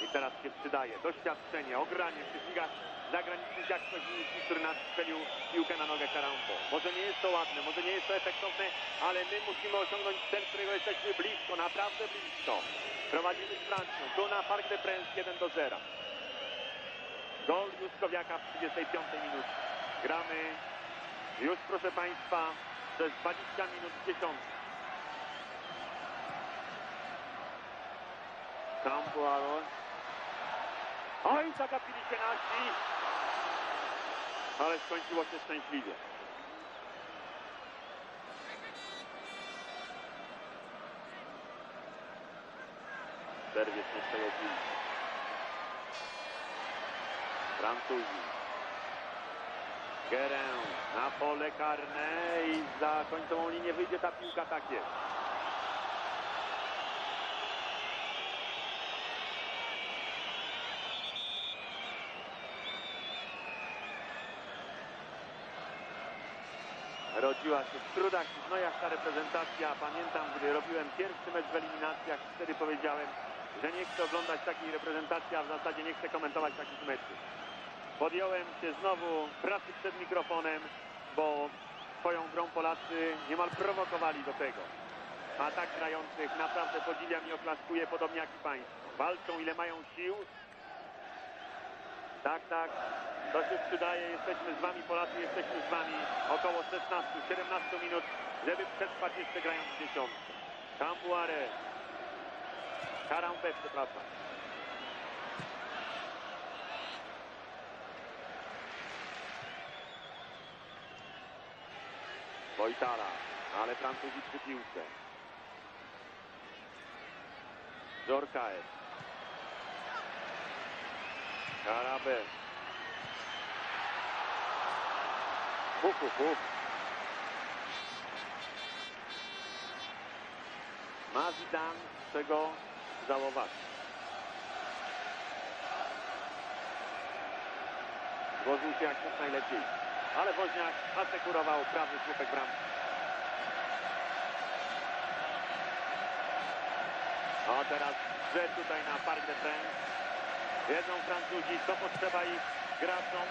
I teraz się przydaje doświadczenie, ogranie w tych ligach zagranicznych jak Koźmiński, który nas strzelił piłkę na nogę Karembeu. Może nie jest to ładne, może nie jest to efektowne, ale my musimy osiągnąć cel, którego jesteśmy blisko, naprawdę blisko. Prowadzimy z Francją, tu na Parc des Princes 1-0. Gol Juskowiaka w 35 minucie. Gramy już, proszę Państwa, przez 20 minut 10. Tam była... Oj, zagapili się nasi! Ale skończyło się szczęśliwie. Czerwiec nie przejął piłki. Francuzi. Guérin na pole karne i za końcową linię wyjdzie ta piłka, tak jest. Rodziła się w trudach i znojach ta reprezentacja. Pamiętam, gdy robiłem pierwszy mecz w eliminacjach, wtedy powiedziałem, że nie chcę oglądać takiej reprezentacji, a w zasadzie nie chcę komentować takich meczów. Podjąłem się znowu pracy przed mikrofonem, bo swoją grą Polacy niemal prowokowali do tego. A tak grających naprawdę podziwiam i oklaskuję, podobnie jak i Państwo. Walczą, ile mają sił. Tak, tak, to się przydaje. Jesteśmy z Wami, Polacy, jesteśmy z Wami. Około 16-17 minut, żeby przetrwać jeszcze grając w dziesiątce. Karembeu, przepraszam. Wojtala, ale Francuzi przy piłce. Djorkaeff. Karembeu. Ma Zidane, czego żałować. Złożył się jak jest najlepiej. Ale Woźniak asekurował prawy słupek bramki. A teraz grze tutaj na Parc des Princes. Wiedzą Francuzi, co potrzeba ich graczom.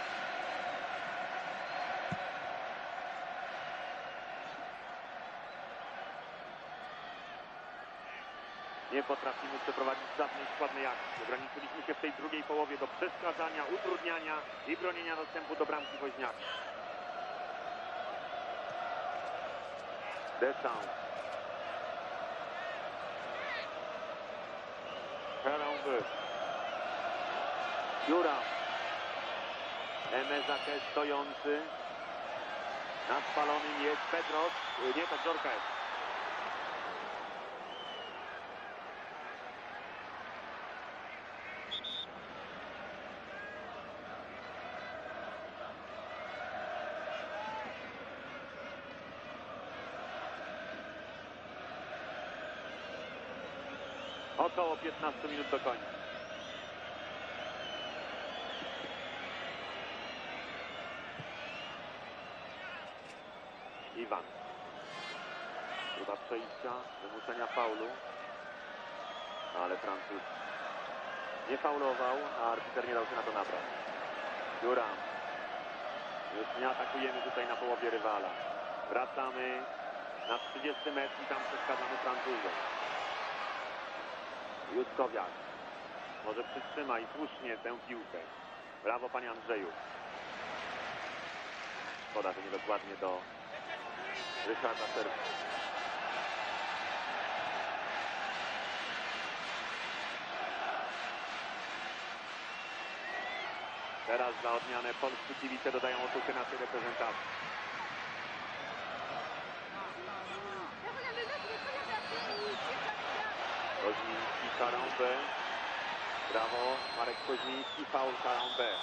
Nie potrafimy przeprowadzić żadnej składnej akcji. Ograniczyliśmy się w tej drugiej połowie do przeszkadzania, utrudniania i bronienia dostępu do bramki Woźniaka. Deschamps. Karembeu. Thuram. Emezake stojący. Nad spalonym jest Pedros. Nie, to Djorkaeff. Około 15 minut do końca. Iwan. Próba przejścia, wymuszenia faulu. Ale Francuz nie faulował, a arbiter nie dał się na to nabrać. Thuram. Już nie atakujemy tutaj na połowie rywala. Wracamy na 30 metr i tam przeszkadzamy Francuzom. Juskowiak może przytrzyma i słusznie tę piłkę. Brawo, panie Andrzeju. Szkoda, że nie dokładnie do Ryszarda Czerwca. Teraz za odmianę polscy kibice dodają otuchy naszej reprezentacji. Koźmiński, Karembeu. Brawo, Marek Koźmiński, faul Karembeu.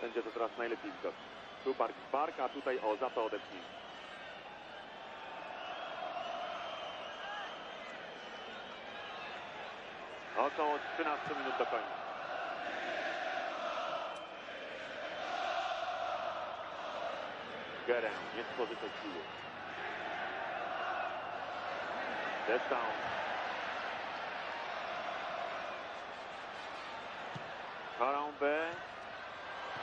Będzie to teraz najlepiej widoczne. Tu park w park, a tutaj o, za to odepchnięcie. Około 13 minut do końca. Guérin nie spożytej siły. Deschamps. Karembeu.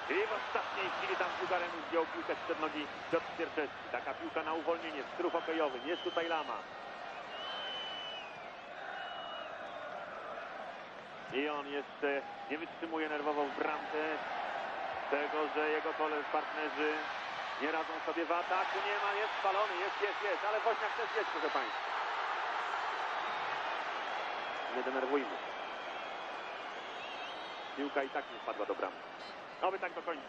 I w ostatniej chwili tam Dugarry zdjął piłkę z przed nogi Piotr Świerczewski. Taka piłka na uwolnienie, struf hokejowy. Jest tutaj Lama. I on jeszcze nie wytrzymuje nerwowo w bramce tego, że jego partnerzy nie radzą sobie w ataku. Nie ma, jest spalony, jest, ale Woźniak też jest, proszę państwa. Nie denerwujmy się. Piłka i tak nie spadła do bramki. Oby tak do końca.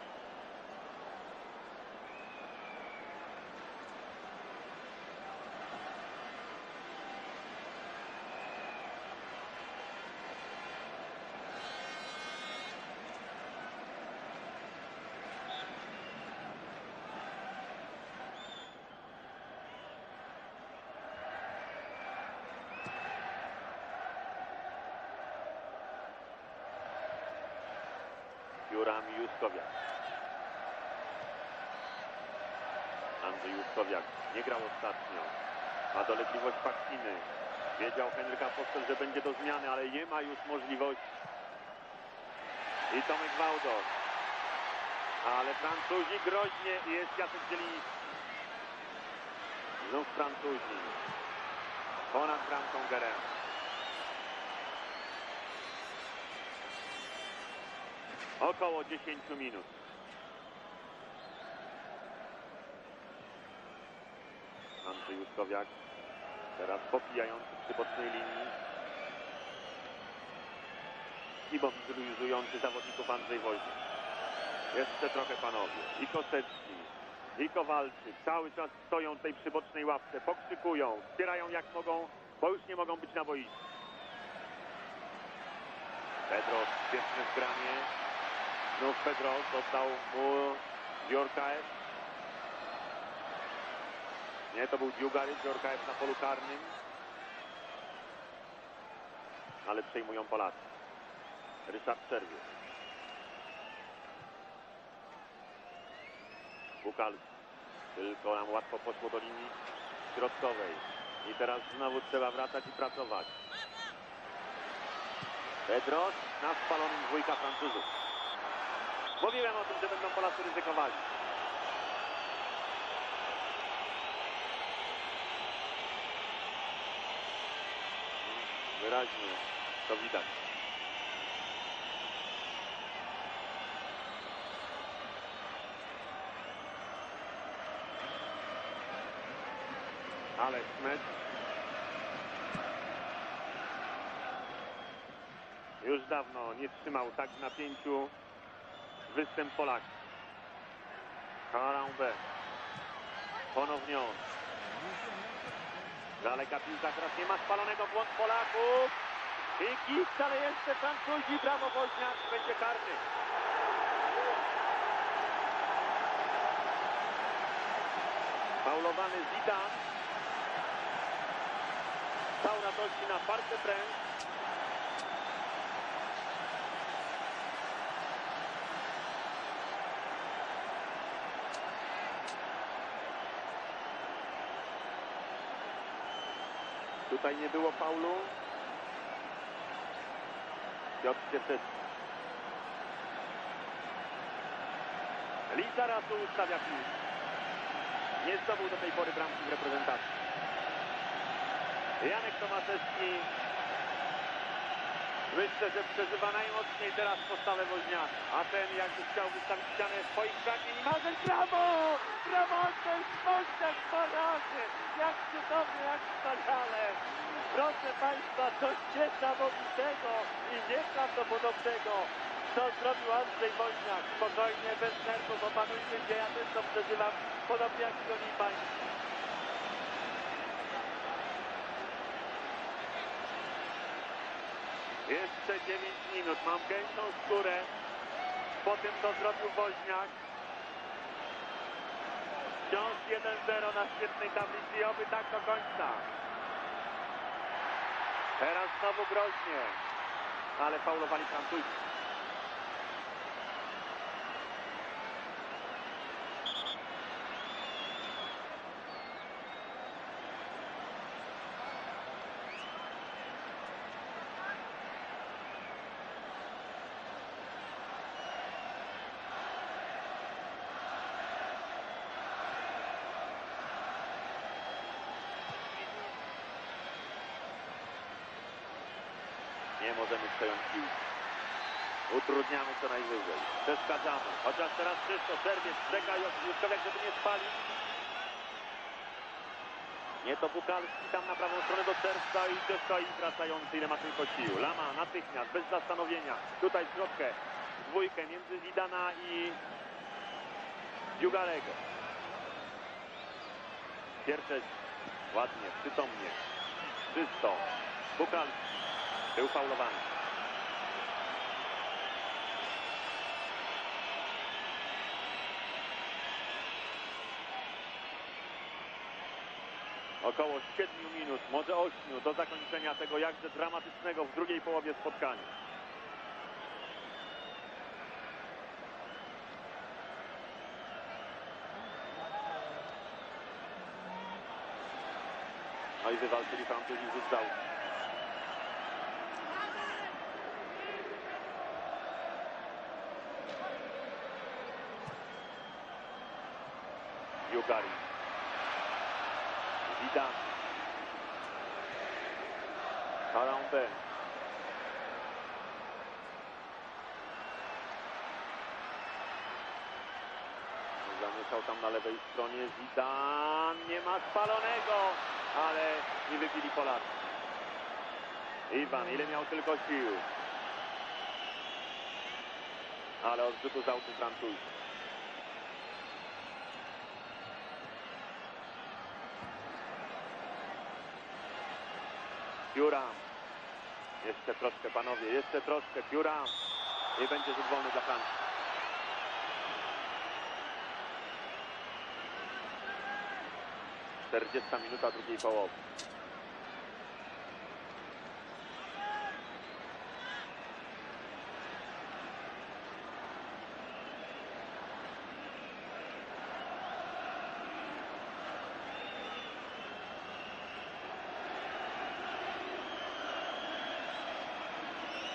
Juskowiak. Andrzej Juskowiak nie grał ostatnio. Ma dolegliwość paksiny. Wiedział Henryk Apostel, że będzie do zmiany, ale nie ma już możliwości. I Tomek Wałdoch. Ale Francuzi groźnie i jest Jacek Zieliński. Znów Francuzi. Ponad bramką Guérin. Około 10 minut. Andrzej Juskowiak teraz popijający przy bocznej linii i mobilizujący zawodników Andrzej Woźniak. Jeszcze trochę panowie. I Kosecki, i Kowalczyk cały czas stoją tej przy bocznej ławce, pokrzykują, wspierają jak mogą, bo już nie mogą być na boisku. Pedros świetne zgranie. Znów Pedros, dostał mu Djorkaeff. Nie, to był Dugarry, Djorkaeff na polu karnym. Ale przejmują Polacy. Ryszard Czerwiec. Bukalski. Tylko nam łatwo poszło do linii środkowej. I teraz znowu trzeba wracać i pracować. Pedros na spalonym dwójka Francuzów. Mówiłem o tym, że będą Polacy ryzykowali. Wyraźnie to widać. Ale Smith. Już dawno nie trzymał tak w napięciu występ Polak. Karembeu. Ponownie on. Daleka piłka, teraz nie ma spalonego, błąd Polaków. I kick, ale jeszcze Francuzi. Brawo Woźniak, będzie karny. Faulowany Zidane. Faul radości na Parc des Princes. Tutaj nie było faulu. Piotr Świerczewski. Lizarazu ustawia piłkę. Nie zdobył do tej pory bramki w reprezentacji. Janek Tomaszewski. Myślę, że przeżywa najmocniej teraz postawę Woźniaka. A ten jakby chciał wystawić ścianę swoich pragnień i marzeń. Brawo! Brawo, Andrzej Woźniak, wspaniale! Jak cudownie, jak wspaniale! Proszę Państwa, coś niesamowitego i nieprawdopodobnego, co zrobił Andrzej Woźniak. Spokojnie, bez nerwów, opanujcie się, ja też to przeżywam, podobnie jak i Państwo. Jeszcze 9 minut, mam gęsią skórę po tym, co zrobił Woźniak. Wciąż 1-0 na świetnej tablicy i oby tak do końca. Teraz znowu groźnie, ale faulowali Francuzi. Nie możemy stojąc piłki. Utrudniamy co najwyżej. Przeszkadzamy. Chociaż teraz Krzysztof Czerwiec czeka i Juskowiak, żeby nie spalić. Nie, to Bukalski tam na prawą stronę do serca i to stoi wracający, ile ma tylko sił. Lama natychmiast, bez zastanowienia. Tutaj w środkę, dwójkę między Zidana i Dugarry'ego. Pierwsze ładnie, przytomnie. Czysto. Bukalski. Był faulowany. Około 7 minut, może 8 do zakończenia tego jakże dramatycznego w drugiej połowie spotkania. No i wywalczyli Francuzi rzut za łuk. Dugarry. Zidane. Karembeu. Zamieszał tam na lewej stronie Zidane. Nie ma spalonego, ale nie wybili Polacy. Iwan, ile miał tylko sił. Ale od rzutu z autu Francuzi. Thuram. Jeszcze troszkę, panowie, jeszcze troszkę. Thuram. I będzie rzut wolny dla Francji. Czterdziesta minuta drugiej połowy.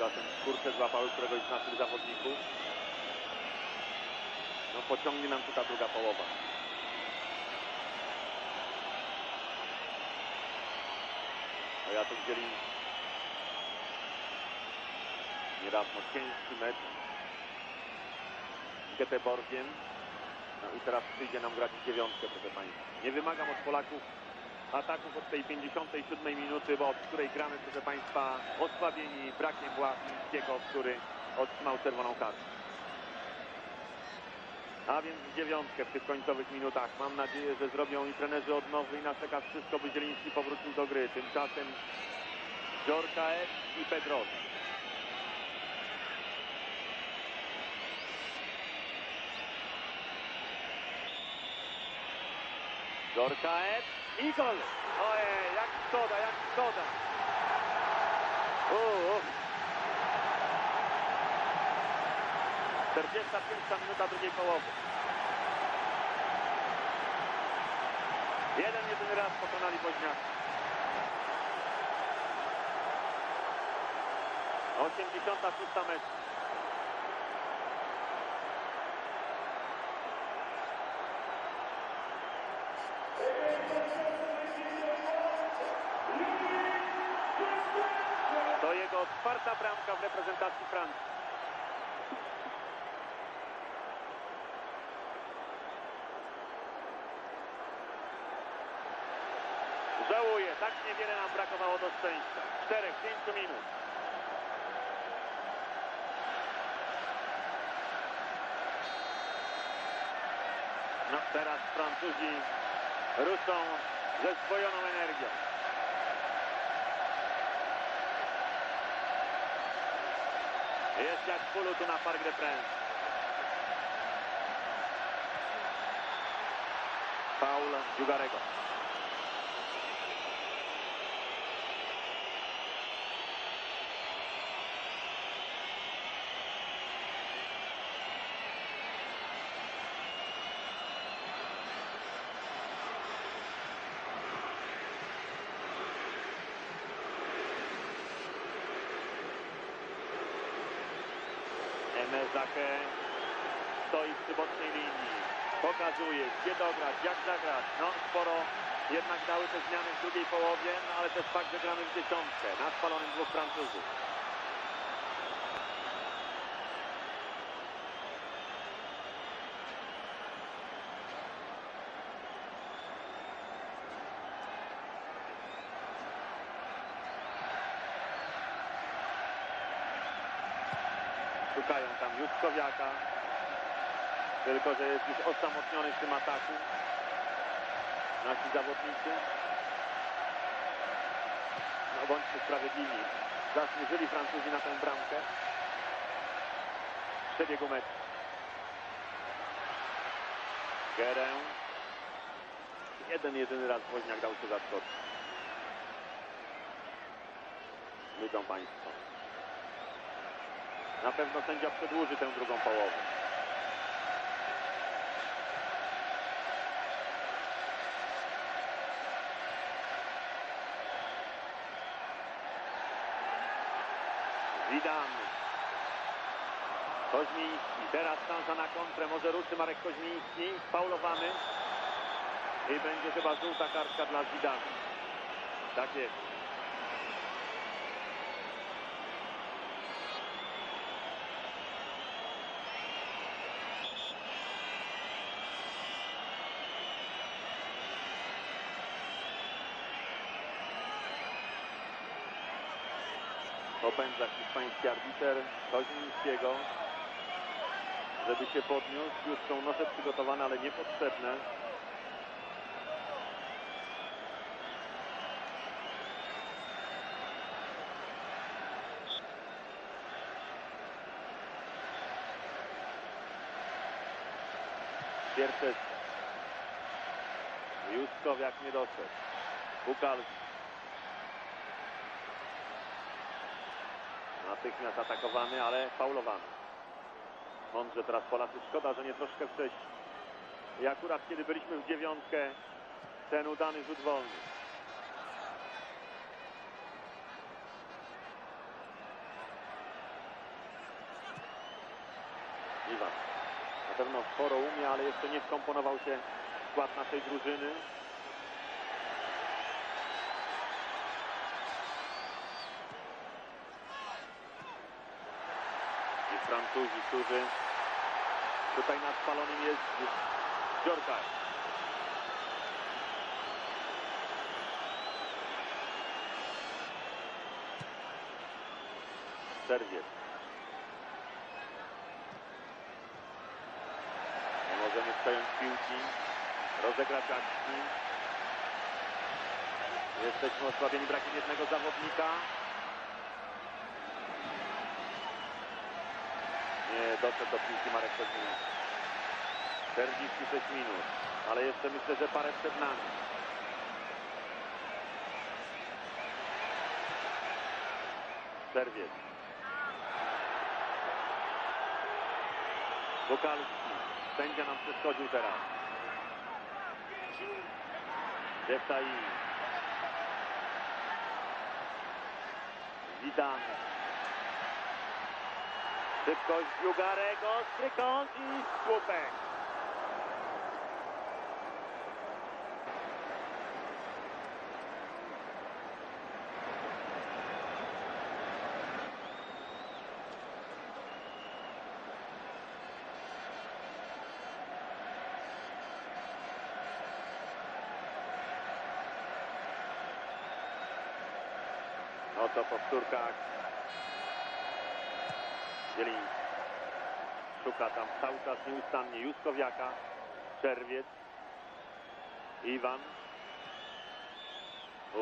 Zatem skórce złapały któregoś z naszych zawodników. No pociągnie nam tu ta druga połowa. A Jacek Zieliński. Niedawno ciężki mecz z Göteborgiem. No i teraz przyjdzie nam grać w dziewiątkę, proszę Państwa. Nie wymagam od Polaków ataków od tej 57 minuty, bo od której gramy, proszę Państwa, osłabieni brakiem Łapińskiego, który otrzymał czerwoną kartę. A więc w dziewiątkę w tych końcowych minutach. Mam nadzieję, że zrobią i trenerzy odnowy i na czeka wszystko, by Zieliński powrócił do gry. Tymczasem Djorkaeff i Pedros. Djorkaeff. I gol! Ojej, jak szkoda, jak szkoda! Uff. 41 minuta drugiej połowy. Jeden, jedyny raz pokonali Woźniaka. 86 metr. To jego czwarta bramka w reprezentacji Francji. Żałuję, tak niewiele nam brakowało do szczęścia. 4-5 minut. No teraz Francuzi ruszą ze zdwojoną energią. Jest jak w polu tu na Parc des Princes. Paul Dugarry'ego. Zachę stoi przy bocznej linii, pokazuje, gdzie dograć, jak zagrać. No sporo jednak dały te zmiany w drugiej połowie, no, ale też fakt, że gramy w dziesiątkę na spalonym dwóch Francuzów. Szukają tam Juskowiaka, tylko że jest już osamotniony w tym ataku nasi zawodnicy. No bądźmy sprawiedliwi, zasłużyli Francuzi na tę bramkę w przebiegu meczu. Guérin jedyny raz Woźniak dał się zaskoczyć. Widzą Państwo. Na pewno sędzia przedłuży tę drugą połowę. Zidane. Koźmiński. Teraz szansa na kontrę. Może ruszy Marek Koźmiński. Faulowany. I będzie chyba żółta kartka dla Zidane. Tak jest. Opędza hiszpański arbiter Koźmińskiego, żeby się podniósł. Już są noże przygotowane, ale niepotrzebne. Świerczewski. Juskowiak nie doszedł. Bukalski. Natychmiast atakowany, ale faulowany. Mądrze teraz Polacy. Szkoda, że nie troszkę wcześniej. I akurat kiedy byliśmy w dziewiątkę, ten udany rzut wolny. Iwan. Na pewno sporo umie, ale jeszcze nie wkomponował się w skład naszej drużyny. Francuzi, którzy tutaj na spalonym jest Djorkaeff. Czerwiec. Nie możemy przejąć piłki, rozegrać akcji. Jesteśmy osłabieni brakiem jednego zawodnika. Nie doszedł do piłki Marek Koźmiński. 46 minut, ale jeszcze myślę, że parę przed nami. Czerwiec. Bukalski. Sędzia nam przeszkodził teraz. Desailly. Zidane. Szybkość Dugarry'ego, strykąt i słupek. to powtórka. Zieliński szuka tam cały czas nieustannie Juskowiaka. Czerwiec. Iwan.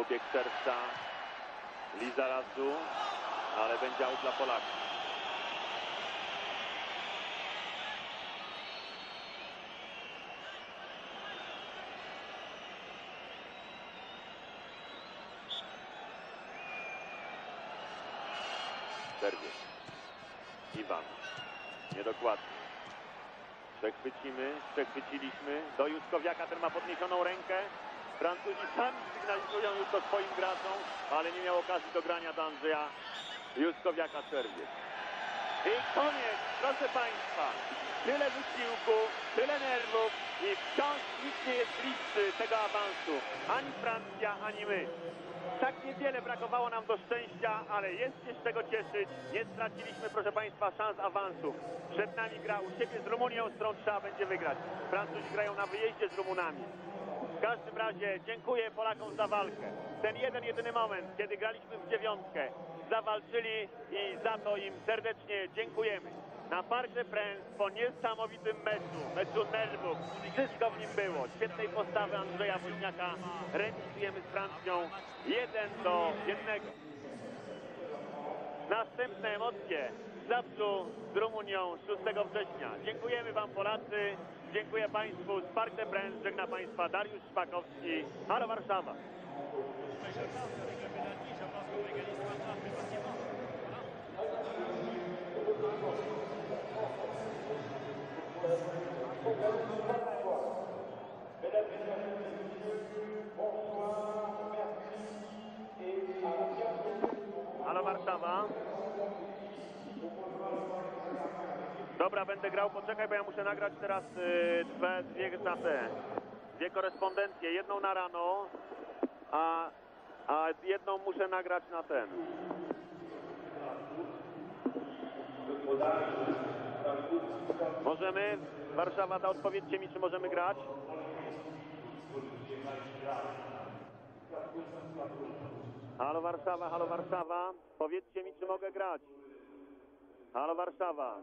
Ubieg serca Lizarazu, ale będzie aut dla Polaków. Czerwiec. Iwan. Niedokładnie. Przechwycimy, przechwyciliśmy. Do Juskowiaka, ten ma podniesioną rękę. Francuzi sami sygnalizują już to swoim graczom, ale nie miał okazji do grania do Andrzeja Juskowiaka. Czerwiec. I koniec, proszę Państwa. Tyle wysiłku, tyle nerwów i wciąż nikt nie jest bliższy tego awansu. Ani Francja, ani my. Tak niewiele brakowało nam do szczęścia, ale jest się z czego cieszyć. Nie straciliśmy, proszę Państwa, szans awansu. Przed nami gra u siebie z Rumunią, z którą trzeba będzie wygrać. Francuzi grają na wyjeździe z Rumunami. W każdym razie dziękuję Polakom za walkę. Ten jeden, jedyny moment, kiedy graliśmy w dziewiątkę, zawalczyli i za to im serdecznie dziękujemy. Na Parc des Princes po niesamowitym meczu nerwów, wszystko w nim było. Świetnej postawy Andrzeja Woźniaka, remisujemy z Francją 1-1. Następne emocje w Zabrzu z Rumunią 6 września. Dziękujemy Wam, Polacy, dziękuję Państwu z Parc des Princes. Żegna Państwa Dariusz Szpakowski, Halo Warszawa. Halo Warszawa. Dobra, będę grał, poczekaj, bo ja muszę nagrać teraz dwie korespondencje, jedną na rano, a jedną muszę nagrać na ten. Możemy? Warszawa, da odpowiedzcie mi, czy możemy grać? Halo Warszawa, powiedzcie mi, czy mogę grać? Halo Warszawa.